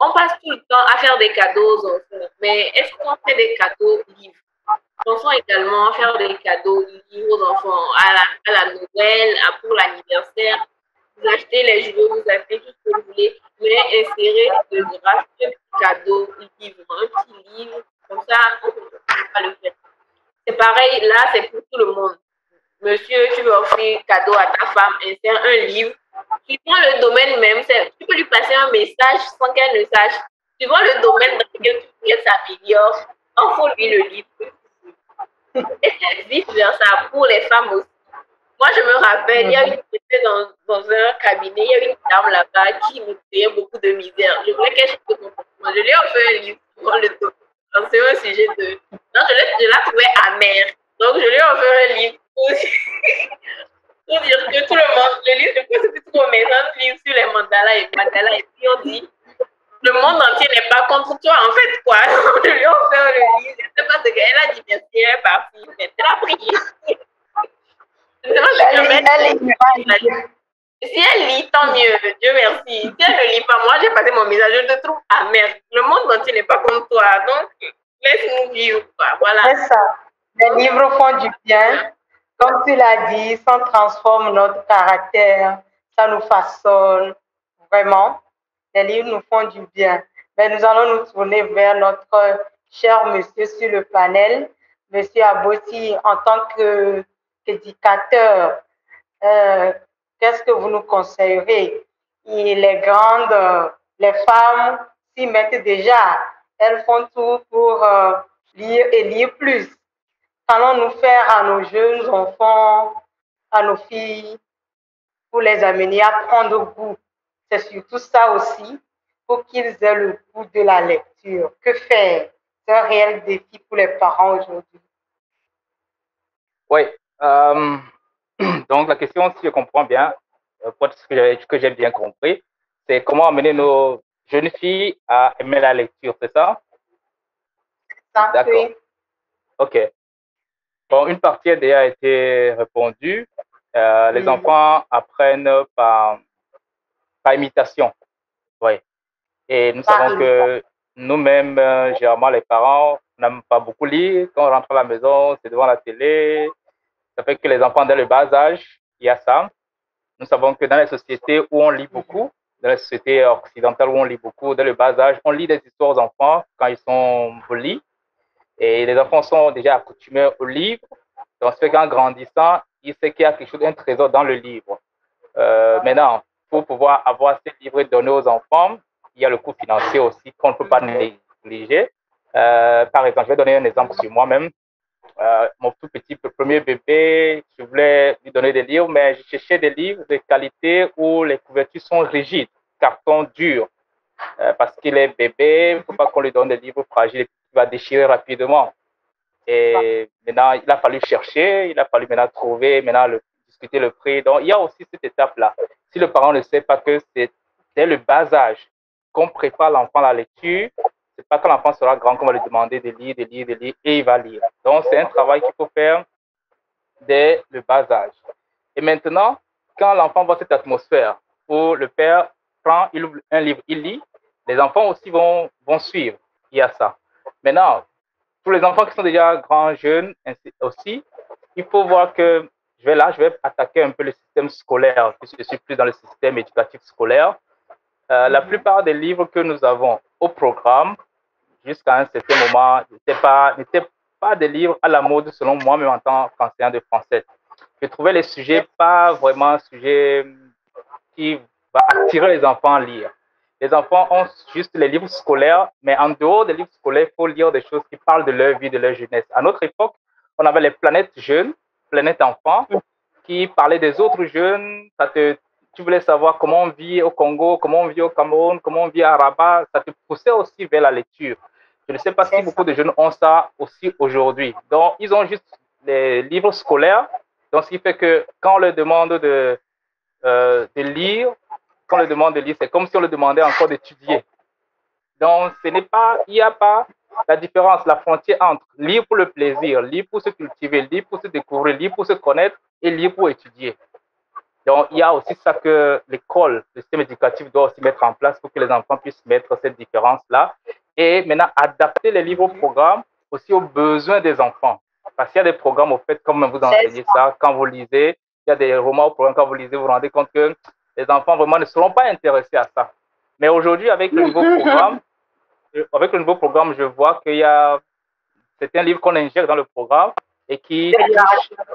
on passe tout le temps à faire des cadeaux aux enfants. Mais est-ce qu'on fait des cadeaux livres? Pensons également à faire des cadeaux livres aux enfants, à la, à la Noël, à, pour l'anniversaire. Vous achetez les jouets, vous achetez tout ce que vous voulez, mais insérez de grâce un petit cadeau, un livre, un petit livre, comme ça, on ne peut pas le faire. C'est pareil, là, c'est pour tout le monde. Monsieur, tu veux offrir un cadeau à ta femme, insère un livre. Tu prends le domaine même, tu peux lui passer un message sans qu'elle ne sache. Tu vois le domaine dans lequel tu veux qu'elle s'améliore, envoie-lui le livre. Et c'est vice versa pour les femmes aussi. Moi, je me rappelle, il y a une dans, dans un cabinet, il y a une dame là-bas qui me créait beaucoup de misère. Je voulais qu'elle change de comportement. Je lui ai offert un livre pour le dos. C'est un sujet de... Non, je la trouvais amère. Donc, je lui ai offert un livre pour, pour dire que tout le monde... Le livre, je crois que c'était trop méchant, un livre sur les mandalas et mandalas. Et puis, on dit, le monde entier n'est pas contre toi, en fait, quoi. Donc, je lui ai offert le livre. Je ne sais pas ce qu'elle a dit, merci, elle est partie. Mais elle a pris. Vraiment, je elle lit, elle lit. Si elle lit, tant mieux, Dieu merci. Si elle ne lit pas, moi j'ai passé mon message, je te trouve amère. Le monde entier n'est pas comme toi, donc laisse-nous vivre. Voilà. C'est ça. Les livres font du bien. Comme tu l'as dit, ça transforme notre caractère, ça nous façonne. Vraiment, les livres nous font du bien. Mais nous allons nous tourner vers notre cher monsieur sur le panel, monsieur Aboti, en tant que éducateur, euh, qu'est-ce que vous nous conseillerez? Et les grandes, les femmes s'y mettent déjà. elles font tout pour euh, lire et lire plus. Qu'allons-nous faire à nos jeunes enfants, à nos filles, pour les amener à prendre goût? C'est surtout ça aussi, pour qu'ils aient le goût de la lecture. Que faire? C'est un réel défi pour les parents aujourd'hui. Oui. Euh, donc la question, si je comprends bien, ce que j'ai bien compris, c'est comment amener nos jeunes filles à aimer la lecture, c'est ça? Ça, d'accord. Oui. OK. Bon, une partie a déjà été répondue. Euh, les mmh. enfants apprennent par, par imitation. Oui. Et nous par savons imitation. que nous-mêmes, euh, généralement, les parents n'aiment pas beaucoup lire. Quand on rentre à la maison, c'est devant la télé. Ça fait que les enfants, dès le bas âge, il y a ça. Nous savons que dans les sociétés où on lit beaucoup, dans les sociétés occidentales où on lit beaucoup, dès le bas âge, on lit des histoires aux enfants quand ils sont au lit. Et les enfants sont déjà accoutumés au livre. Donc, c'est qu'en grandissant, ils savent qu'il y a quelque chose, un trésor dans le livre. Euh, maintenant, pour pouvoir avoir ces livres donnés aux enfants, il y a le coût financier aussi qu'on ne peut pas négliger. Euh, par exemple, je vais donner un exemple sur moi-même. Euh, mon tout petit premier bébé, je voulais lui donner des livres, mais je cherchais des livres de qualité où les couvertures sont rigides, carton dur. Euh, parce qu'il est bébé, il ne faut pas qu'on lui donne des livres fragiles qui va déchirer rapidement. Et maintenant, il a fallu chercher, il a fallu maintenant trouver, maintenant le, discuter le prix. Donc, il y a aussi cette étape-là. Si le parent ne sait pas que c'est dès le bas âge qu'on prépare l'enfant à la lecture, ce n'est pas quand l'enfant sera grand qu'on va lui demander de lire, de lire, de lire, et il va lire. Donc, c'est un travail qu'il faut faire dès le bas âge. Et maintenant, quand l'enfant voit cette atmosphère où le père prend, il ouvre un livre, il lit, les enfants aussi vont, vont suivre. Il y a ça. Maintenant, pour les enfants qui sont déjà grands, jeunes aussi, il faut voir que je vais là, je vais attaquer un peu le système scolaire, puisque je suis plus dans le système éducatif scolaire. Euh, mm-hmm. La plupart des livres que nous avons au programme, jusqu'à un certain moment, n'étaient pas, n'étaient pas des livres à la mode, selon moi, même en tant qu'enseignant de français. Je trouvais les sujets pas vraiment sujets qui vont attirer les enfants à lire. Les enfants ont juste les livres scolaires, mais en dehors des livres scolaires, il faut lire des choses qui parlent de leur vie, de leur jeunesse. À notre époque, on avait les planètes jeunes, planètes enfants, qui parlaient des autres jeunes. Ça te, tu voulais savoir comment on vit au Congo, comment on vit au Cameroun, comment on vit à Rabat. Ça te poussait aussi vers la lecture. Je ne sais pas si beaucoup de jeunes ont ça aussi aujourd'hui. Donc, ils ont juste les livres scolaires. Donc, ce qui fait que quand on leur demande de, euh, de lire, quand on le demande de lire, c'est comme si on le demandait encore d'étudier. Donc, ce n'est pas, il n'y a pas la différence, la frontière entre lire pour le plaisir, lire pour se cultiver, lire pour se découvrir, lire pour se connaître et lire pour étudier. Donc, il y a aussi ça que l'école, le système éducatif doit aussi mettre en place pour que les enfants puissent mettre cette différence-là. Et maintenant, adapter les livres au programme aussi aux besoins des enfants. Parce qu'il y a des programmes, au fait, comme vous enseignez ça, quand vous lisez, il y a des romans au programme, quand vous lisez, vous vous rendez compte que les enfants vraiment ne seront pas intéressés à ça. Mais aujourd'hui, avec le nouveau programme, avec le nouveau programme, je vois qu'il y a certains livres qu'on ingère dans le programme et qui,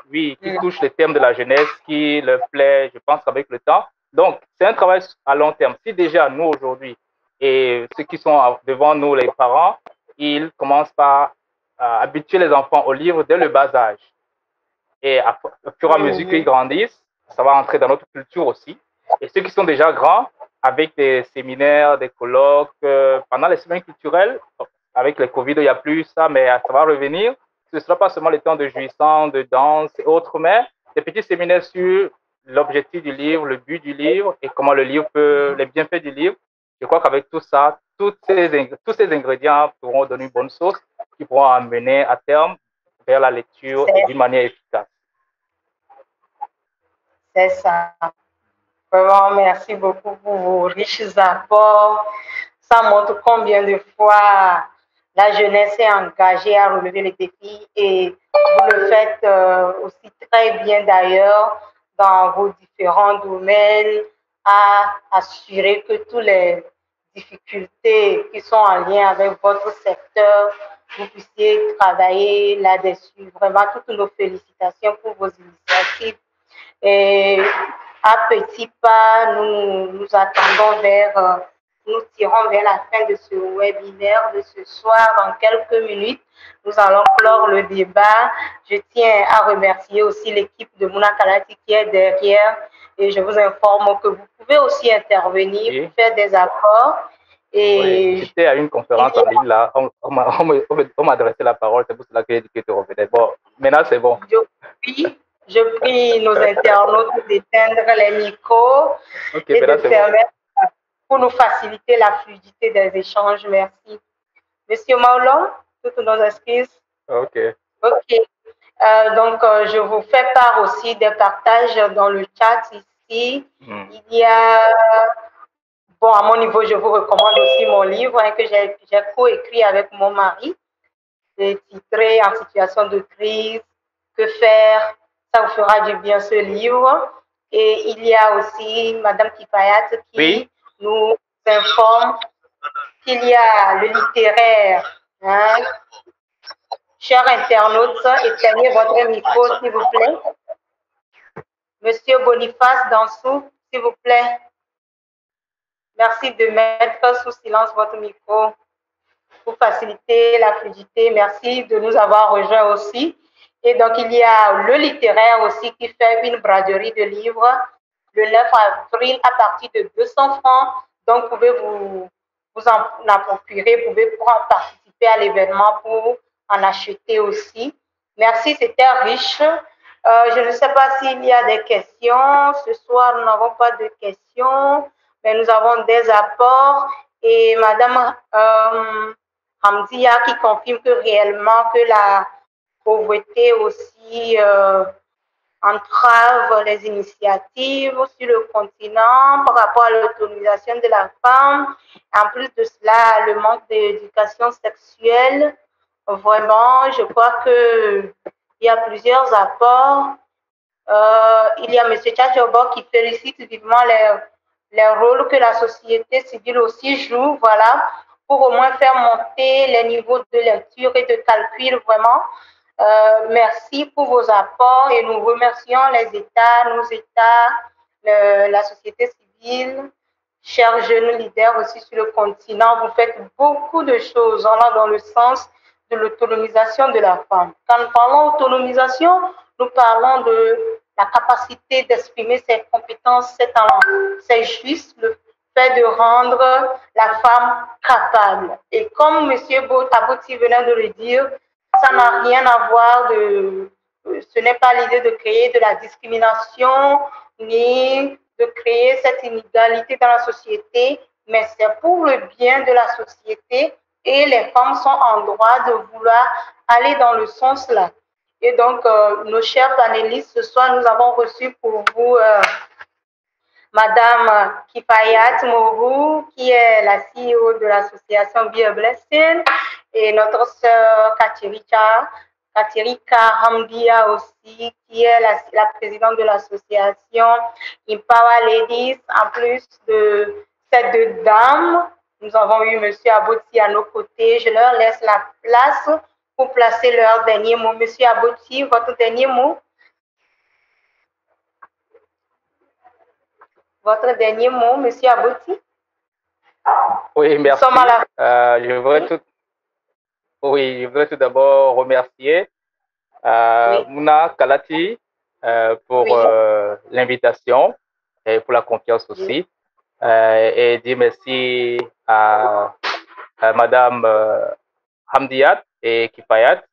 oui, qui touchent les thèmes de la jeunesse, qui leur plaît, je pense, avec le temps. Donc, c'est un travail à long terme. Si déjà, nous, aujourd'hui, et ceux qui sont devant nous, les parents, ils commencent par euh, habituer les enfants aux livres dès le bas âge. Et à, au fur et à mesure qu'ils grandissent, ça va entrer dans notre culture aussi. Et ceux qui sont déjà grands, avec des séminaires, des colloques, euh, pendant les semaines culturelles, avec le Covid, il n'y a plus ça, mais ça va revenir. Ce ne sera pas seulement le temps de jouissance, de danse et autres, mais des petits séminaires sur l'objectif du livre, le but du livre et comment le livre peut, les bienfaits du livre. Je crois qu'avec tout ça, toutes ces, tous ces ingrédients pourront donner une bonne sauce qui pourront amener à terme vers la lecture d'une manière efficace. C'est ça. Vraiment, merci beaucoup pour vos riches apports. Ça montre combien de fois la jeunesse est engagée à relever les défis et vous le faites euh, aussi très bien d'ailleurs dans vos différents domaines à assurer que toutes les difficultés qui sont en lien avec votre secteur, vous puissiez travailler là-dessus. Vraiment, toutes nos félicitations pour vos initiatives. Et à petits pas, nous nous attendons vers euh, nous tirons vers la fin de ce webinaire de ce soir. Dans quelques minutes, nous allons clore le débat. Je tiens à remercier aussi l'équipe de Muna Kalati qui est derrière. Et je vous informe que vous pouvez aussi intervenir, oui, faire des apports. Oui, j'étais à une conférence en ligne, là, on, on m'a adressé la parole, c'est pour cela que j'ai dit que tu revenais. Bon, maintenant c'est bon. Je prie, je prie nos internautes d'éteindre les micros, okay, et de permettre, bon, pour nous faciliter la fluidité des échanges. Merci. Monsieur Maoulom, toutes nos excuses. Ok. Ok. Euh, donc, euh, je vous fais part aussi des partages dans le chat ici. Mm. Il y a... Bon, à mon niveau, je vous recommande aussi mon livre, hein, que j'ai co-écrit avec mon mari. C'est titré « En situation de crise, que faire ?» Ça vous fera du bien, ce livre. Et il y a aussi Madame Kifayath qui, oui, nous informe qu'il y a le littéraire. Hein. Chers internautes, éteignez votre micro, s'il vous plaît. Monsieur Boniface Dansou, s'il vous plaît. Merci de mettre sous silence votre micro pour faciliter la fluidité. Merci de nous avoir rejoints aussi. Et donc, il y a le littéraire aussi qui fait une braderie de livres le neuf avril à partir de deux cents francs. Donc, vous pouvez vous, vous en approprier, vous pouvez participer à l'événement pour en acheter aussi. Merci, c'était riche. Euh, je ne sais pas s'il y a des questions. Ce soir, nous n'avons pas de questions. Mais nous avons des apports et Madame euh, Hamdiya qui confirme que réellement que la pauvreté aussi euh, entrave les initiatives sur le continent par rapport à l'autonomisation de la femme. En plus de cela, le manque d'éducation sexuelle. Vraiment, je crois qu'il y a plusieurs apports. Euh, il y a M. Tchadjobo qui félicite vivement les les rôles que la société civile aussi joue, voilà, pour au moins faire monter les niveaux de lecture et de calcul, vraiment. Euh, merci pour vos apports et nous remercions les États, nos États, le, la société civile, chers jeunes leaders aussi sur le continent. Vous faites beaucoup de choses, voilà, dans le sens de l'autonomisation de la femme. Quand nous parlons autonomisation, nous parlons de la capacité d'exprimer ses compétences, ses talents. C'est juste le fait de rendre la femme capable. Et comme M. Aboti venait de le dire, ça n'a rien à voir de... Ce n'est pas l'idée de créer de la discrimination, ni de créer cette inégalité dans la société, mais c'est pour le bien de la société et les femmes sont en droit de vouloir aller dans le sens-là. Et donc, euh, nos chers panélistes, ce soir, nous avons reçu pour vous euh, Madame Kifayath Mourou, qui est la C E O de l'association Be a Blessing, et notre sœur Katirika, Katirika Hamdiya aussi, qui est la, la présidente de l'association Empowered Lady. En plus de ces deux dames, nous avons eu M. Aboti à nos côtés. Je leur laisse la place pour placer leur dernier mot. Monsieur Aboti, votre dernier mot. Votre dernier mot, Monsieur Aboti. Oui, merci. La... Euh, je voudrais tout... Oui, je voudrais tout d'abord remercier euh, oui. Muna Kalati euh, pour oui. euh, l'invitation et pour la confiance aussi. Oui. Euh, et dire merci à, à Madame euh, Hamdiyath et Kifayath,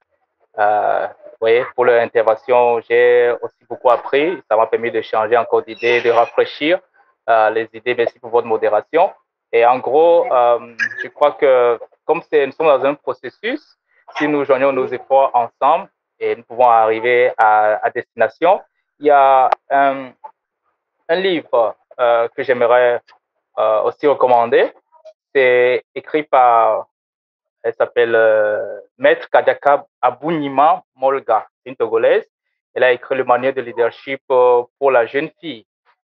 euh, oui, pour leur intervention. J'ai aussi beaucoup appris, ça m'a permis de changer encore d'idées, de rafraîchir euh, les idées. Merci pour votre modération. Et en gros, euh, je crois que comme nous sommes dans un processus, si nous joignons nos efforts ensemble et nous pouvons arriver à, à destination, il y a un, un livre euh, que j'aimerais euh, aussi recommander. C'est écrit par... Elle s'appelle euh, Maître Kadaka Abou Nima Molga, une Togolaise. Elle a écrit le manuel de leadership euh, pour la jeune fille.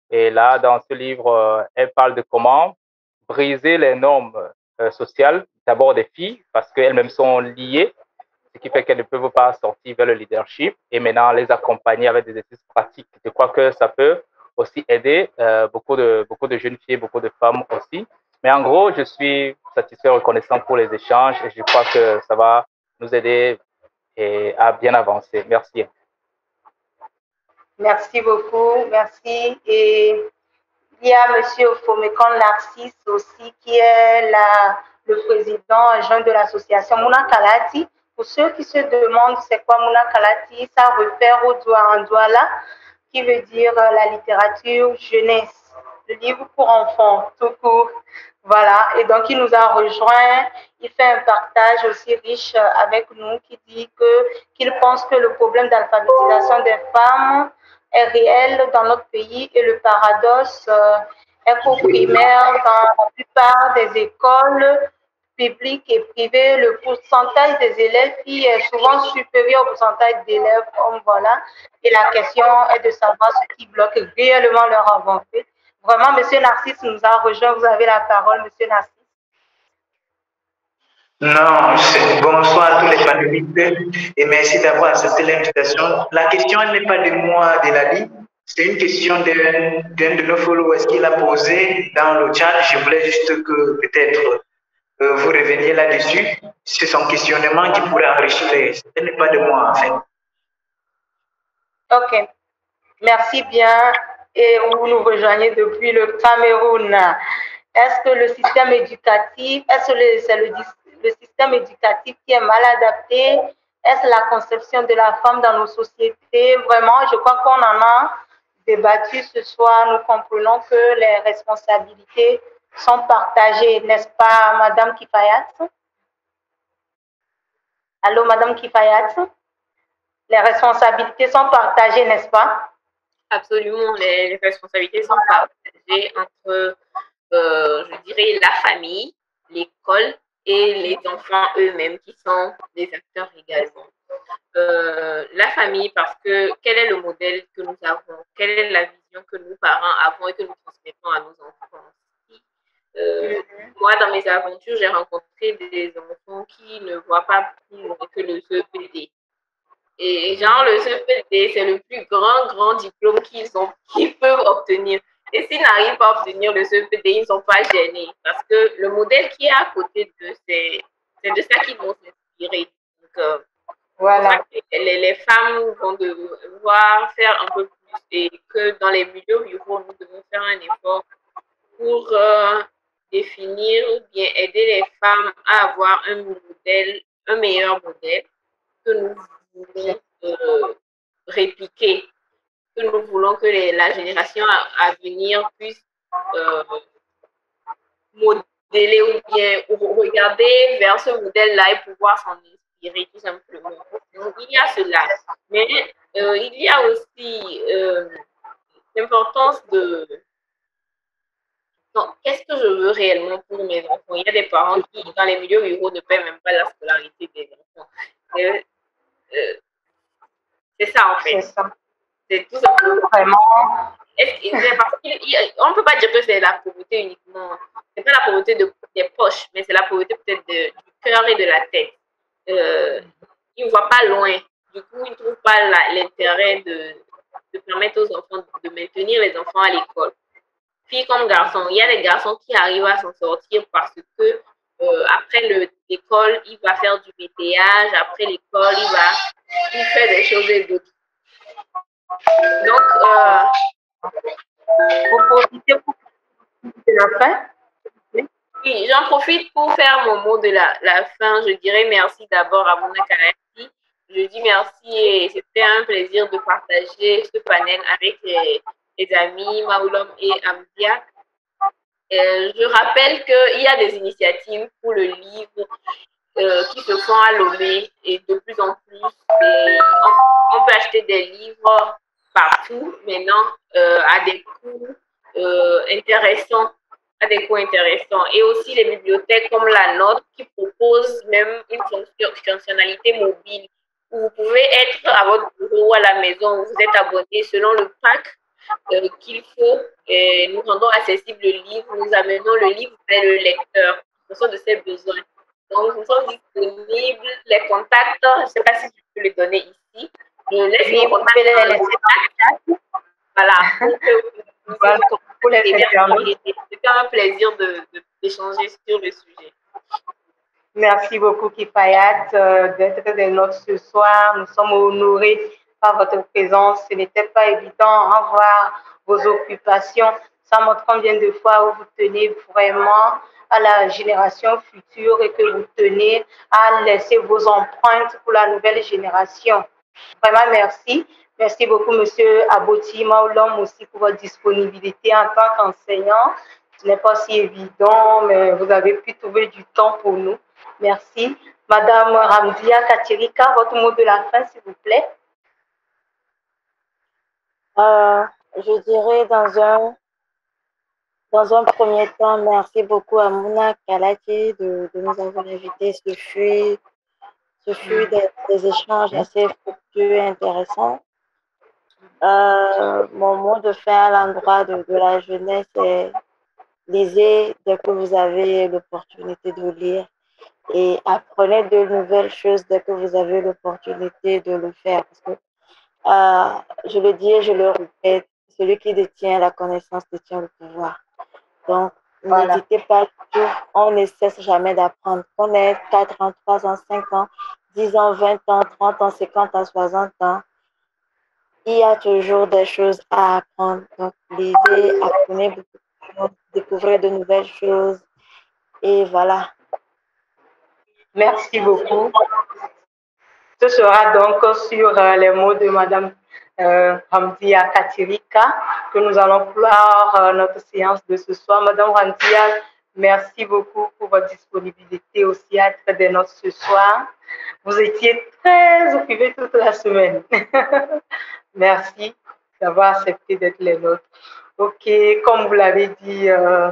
Et là, dans ce livre, euh, elle parle de comment briser les normes euh, sociales, d'abord des filles, parce qu'elles-mêmes sont liées, ce qui fait qu'elles ne peuvent pas sortir vers le leadership. Et maintenant, les accompagner avec des exercices pratiques. Je crois que ça peut aussi aider euh, beaucoup de, beaucoup de jeunes filles, beaucoup de femmes aussi. Mais en gros, je suis satisfait, reconnaissant pour les échanges et je crois que ça va nous aider et à bien avancer. Merci. Merci beaucoup, merci. Et il y a M. Fomekon Narcisse aussi, qui est la, le président jeune de l'association Muna Kalati. Pour ceux qui se demandent c'est quoi Muna Kalati, ça réfère au doua en douala, qui veut dire la littérature jeunesse, le livre pour enfants, tout court. Voilà, et donc il nous a rejoints, il fait un partage aussi riche avec nous qui dit que qu'il pense que le problème d'alphabétisation des femmes est réel dans notre pays et le paradoxe est qu'au primaire, dans la plupart des écoles publiques et privées, le pourcentage des élèves filles est souvent supérieur au pourcentage d'élèves hommes, voilà, et la question est de savoir ce qui bloque réellement leur avancée. Vraiment, Monsieur Narcisse nous a rejoint. Vous avez la parole, Monsieur Narcisse. Non, bonsoir à tous les panélistes et merci d'avoir accepté l'invitation. La question, elle n'est pas de moi, de Lali. C'est une question d'un de, de nos followers qu'il a posée dans le chat. Je voulais juste que peut-être euh, vous reveniez là-dessus. C'est son questionnement qui pourrait enrichir. Elle n'est pas de moi, en fait. OK. Merci bien. Et vous nous rejoignez depuis le Cameroun. Est-ce que le système éducatif, est-ce que c'est le, le système éducatif qui est mal adapté? Est-ce la conception de la femme dans nos sociétés? Vraiment, je crois qu'on en a débattu ce soir. Nous comprenons que les responsabilités sont partagées, n'est-ce pas, Madame Kifayath? Allô, Madame Kifayath? Les responsabilités sont partagées, n'est-ce pas? Absolument, les responsabilités sont partagées entre, euh, je dirais, la famille, l'école et les enfants eux-mêmes qui sont des acteurs également. Euh, la famille, parce que quel est le modèle que nous avons, quelle est la vision que nos parents avons et que nous transmettons à nos enfants. Euh, mm-hmm. Moi, dans mes aventures, j'ai rencontré des enfants qui ne voient pas plus que le C E P D. Et genre, le C E P D, c'est le plus grand, grand diplôme qu'ils ont, qu'ils peuvent obtenir. Et s'ils n'arrivent pas à obtenir le C E P D, ils ne sont pas gênés. Parce que le modèle qui est à côté d'eux, c'est de ça qu'ils vont s'inspirer. Donc, euh, voilà. les, les femmes vont devoir faire un peu plus. Et que dans les milieux ruraux, nous devons faire un effort pour euh, définir ou bien aider les femmes à avoir un modèle, un meilleur modèle que nous voulons euh, répliquer, que nous voulons que les, la génération à, à venir puisse euh, modéler ou bien ou regarder vers ce modèle-là et pouvoir s'en inspirer tout simplement. Donc, il y a cela, mais euh, il y a aussi euh, l'importance de... Qu'est-ce que je veux réellement pour mes enfants? Il y a des parents qui, dans les milieux ruraux, ne paient même pas la scolarité des enfants. Et, Euh, c'est ça en fait. C'est tout simplement. Vraiment. Est-ce, parce qu'on ne peut pas dire que c'est la pauvreté uniquement. C'est pas la pauvreté de, des poches, mais c'est la pauvreté peut-être du cœur et de la tête. Euh, ils ne voient pas loin. Du coup, ils ne trouvent pas l'intérêt de, de permettre aux enfants de, de maintenir les enfants à l'école. Filles comme garçons, il y a des garçons qui arrivent à s'en sortir parce que Euh, après l'école, il va faire du métayage. Après l'école, il va il fait des choses et d'autres. Donc, euh, vous profitez pour de la fin? Oui, j'en profite pour faire mon mot de la, la fin. Je dirais merci d'abord à Muna Kalati. Je dis merci et c'était un plaisir de partager ce panel avec les, les amis Maoulom et Hamdiyath. Euh, je rappelle qu'il y a des initiatives pour le livre euh, qui se font à Lomé et de plus en plus. Et on, on peut acheter des livres partout maintenant euh, à des coûts euh, intéressants, à des coûts intéressants. Et aussi les bibliothèques comme la nôtre qui proposent même une fonctionnalité mobile où vous pouvez être à votre bureau ou à la maison où vous êtes abonné selon le pack Euh, qu'il faut, et nous rendons accessible le livre, nous amenons le livre vers le lecteur, en fonction de ses besoins. Donc, nous sommes disponibles, les contacts, je ne sais pas si je peux les donner ici, je laisse les contacts, les contacts. Voilà, pour que vous puissiez les aider. C'était un plaisir de, de, d'échanger sur le sujet. Merci beaucoup, Kifayath, d'être des nôtres ce soir. Nous sommes honorés par votre présence. Ce n'était pas évident. Au revoir vos occupations. Ça montre combien de fois vous tenez vraiment à la génération future et que vous tenez à laisser vos empreintes pour la nouvelle génération. Vraiment, merci. Merci beaucoup, monsieur Aboti Maoulom, aussi pour votre disponibilité en tant qu'enseignant. Ce n'est pas si évident, mais vous avez pu trouver du temps pour nous. Merci. Madame Randia Kachika, votre mot de la fin, s'il vous plaît. Euh, je dirais dans un, dans un premier temps, merci beaucoup à Muna Kalati de, de nous avoir invités. Ce fut, ce fut des, des échanges assez fructueux et intéressants. Euh, mon mot de fin à l'endroit de, de la jeunesse est: lisez dès que vous avez l'opportunité de lire et apprenez de nouvelles choses dès que vous avez l'opportunité de le faire. Parce que, euh, je le dis et je le répète, celui qui détient la connaissance détient le pouvoir. Donc, voilà. N'hésitez pas, on ne cesse jamais d'apprendre. Qu'on ait quatre ans, trois ans, cinq ans, dix ans, vingt ans, trente ans, cinquante ans, soixante ans, il y a toujours des choses à apprendre. Donc, lisez, apprenez beaucoup de choses, découvrez de nouvelles choses. Et voilà. Merci beaucoup. Ce sera donc sur les mots de Madame euh, Hamdiyath Katirika que nous allons clore euh, notre séance de ce soir. Madame Hamdiyath, merci beaucoup pour votre disponibilité aussi à être des nôtres ce soir. Vous étiez très occupée toute la semaine. Merci d'avoir accepté d'être les nôtres. Ok, comme vous l'avez dit, euh,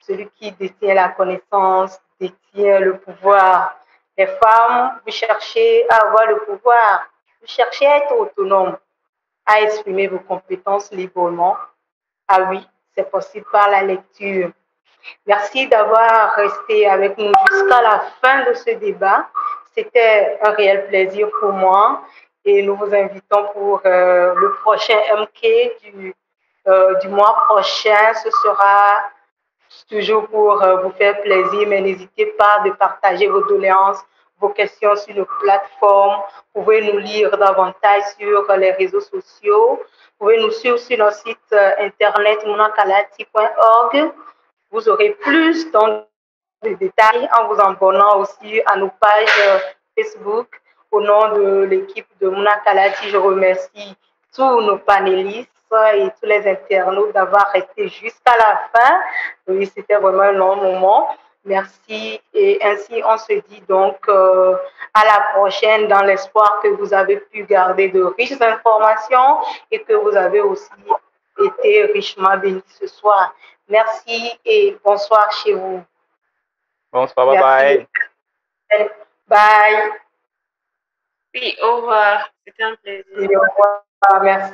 celui qui détient la connaissance détient le pouvoir. Les femmes, vous cherchez à avoir le pouvoir, vous cherchez à être autonome, à exprimer vos compétences librement. Ah oui, c'est possible par la lecture. Merci d'avoir resté avec nous jusqu'à la fin de ce débat. C'était un réel plaisir pour moi et nous vous invitons pour euh, le prochain M K du, euh, du mois prochain. Ce sera toujours pour vous faire plaisir, mais n'hésitez pas de partager vos doléances, vos questions sur nos plateformes. Vous pouvez nous lire davantage sur les réseaux sociaux. Vous pouvez nous suivre sur notre site internet muna kalati point org. Vous aurez plus de détails en vous abonnant aussi à nos pages Facebook. Au nom de l'équipe de Muna Kalati, je remercie tous nos panélistes et tous les internautes d'avoir resté jusqu'à la fin. Oui, c'était vraiment un long moment. Merci. Et ainsi, on se dit donc euh, à la prochaine dans l'espoir que vous avez pu garder de riches informations et que vous avez aussi été richement bénis ce soir. Merci et bonsoir chez vous. Bonsoir, bye bye. Bye. Oui, au revoir. C'était un plaisir. Et au revoir, merci.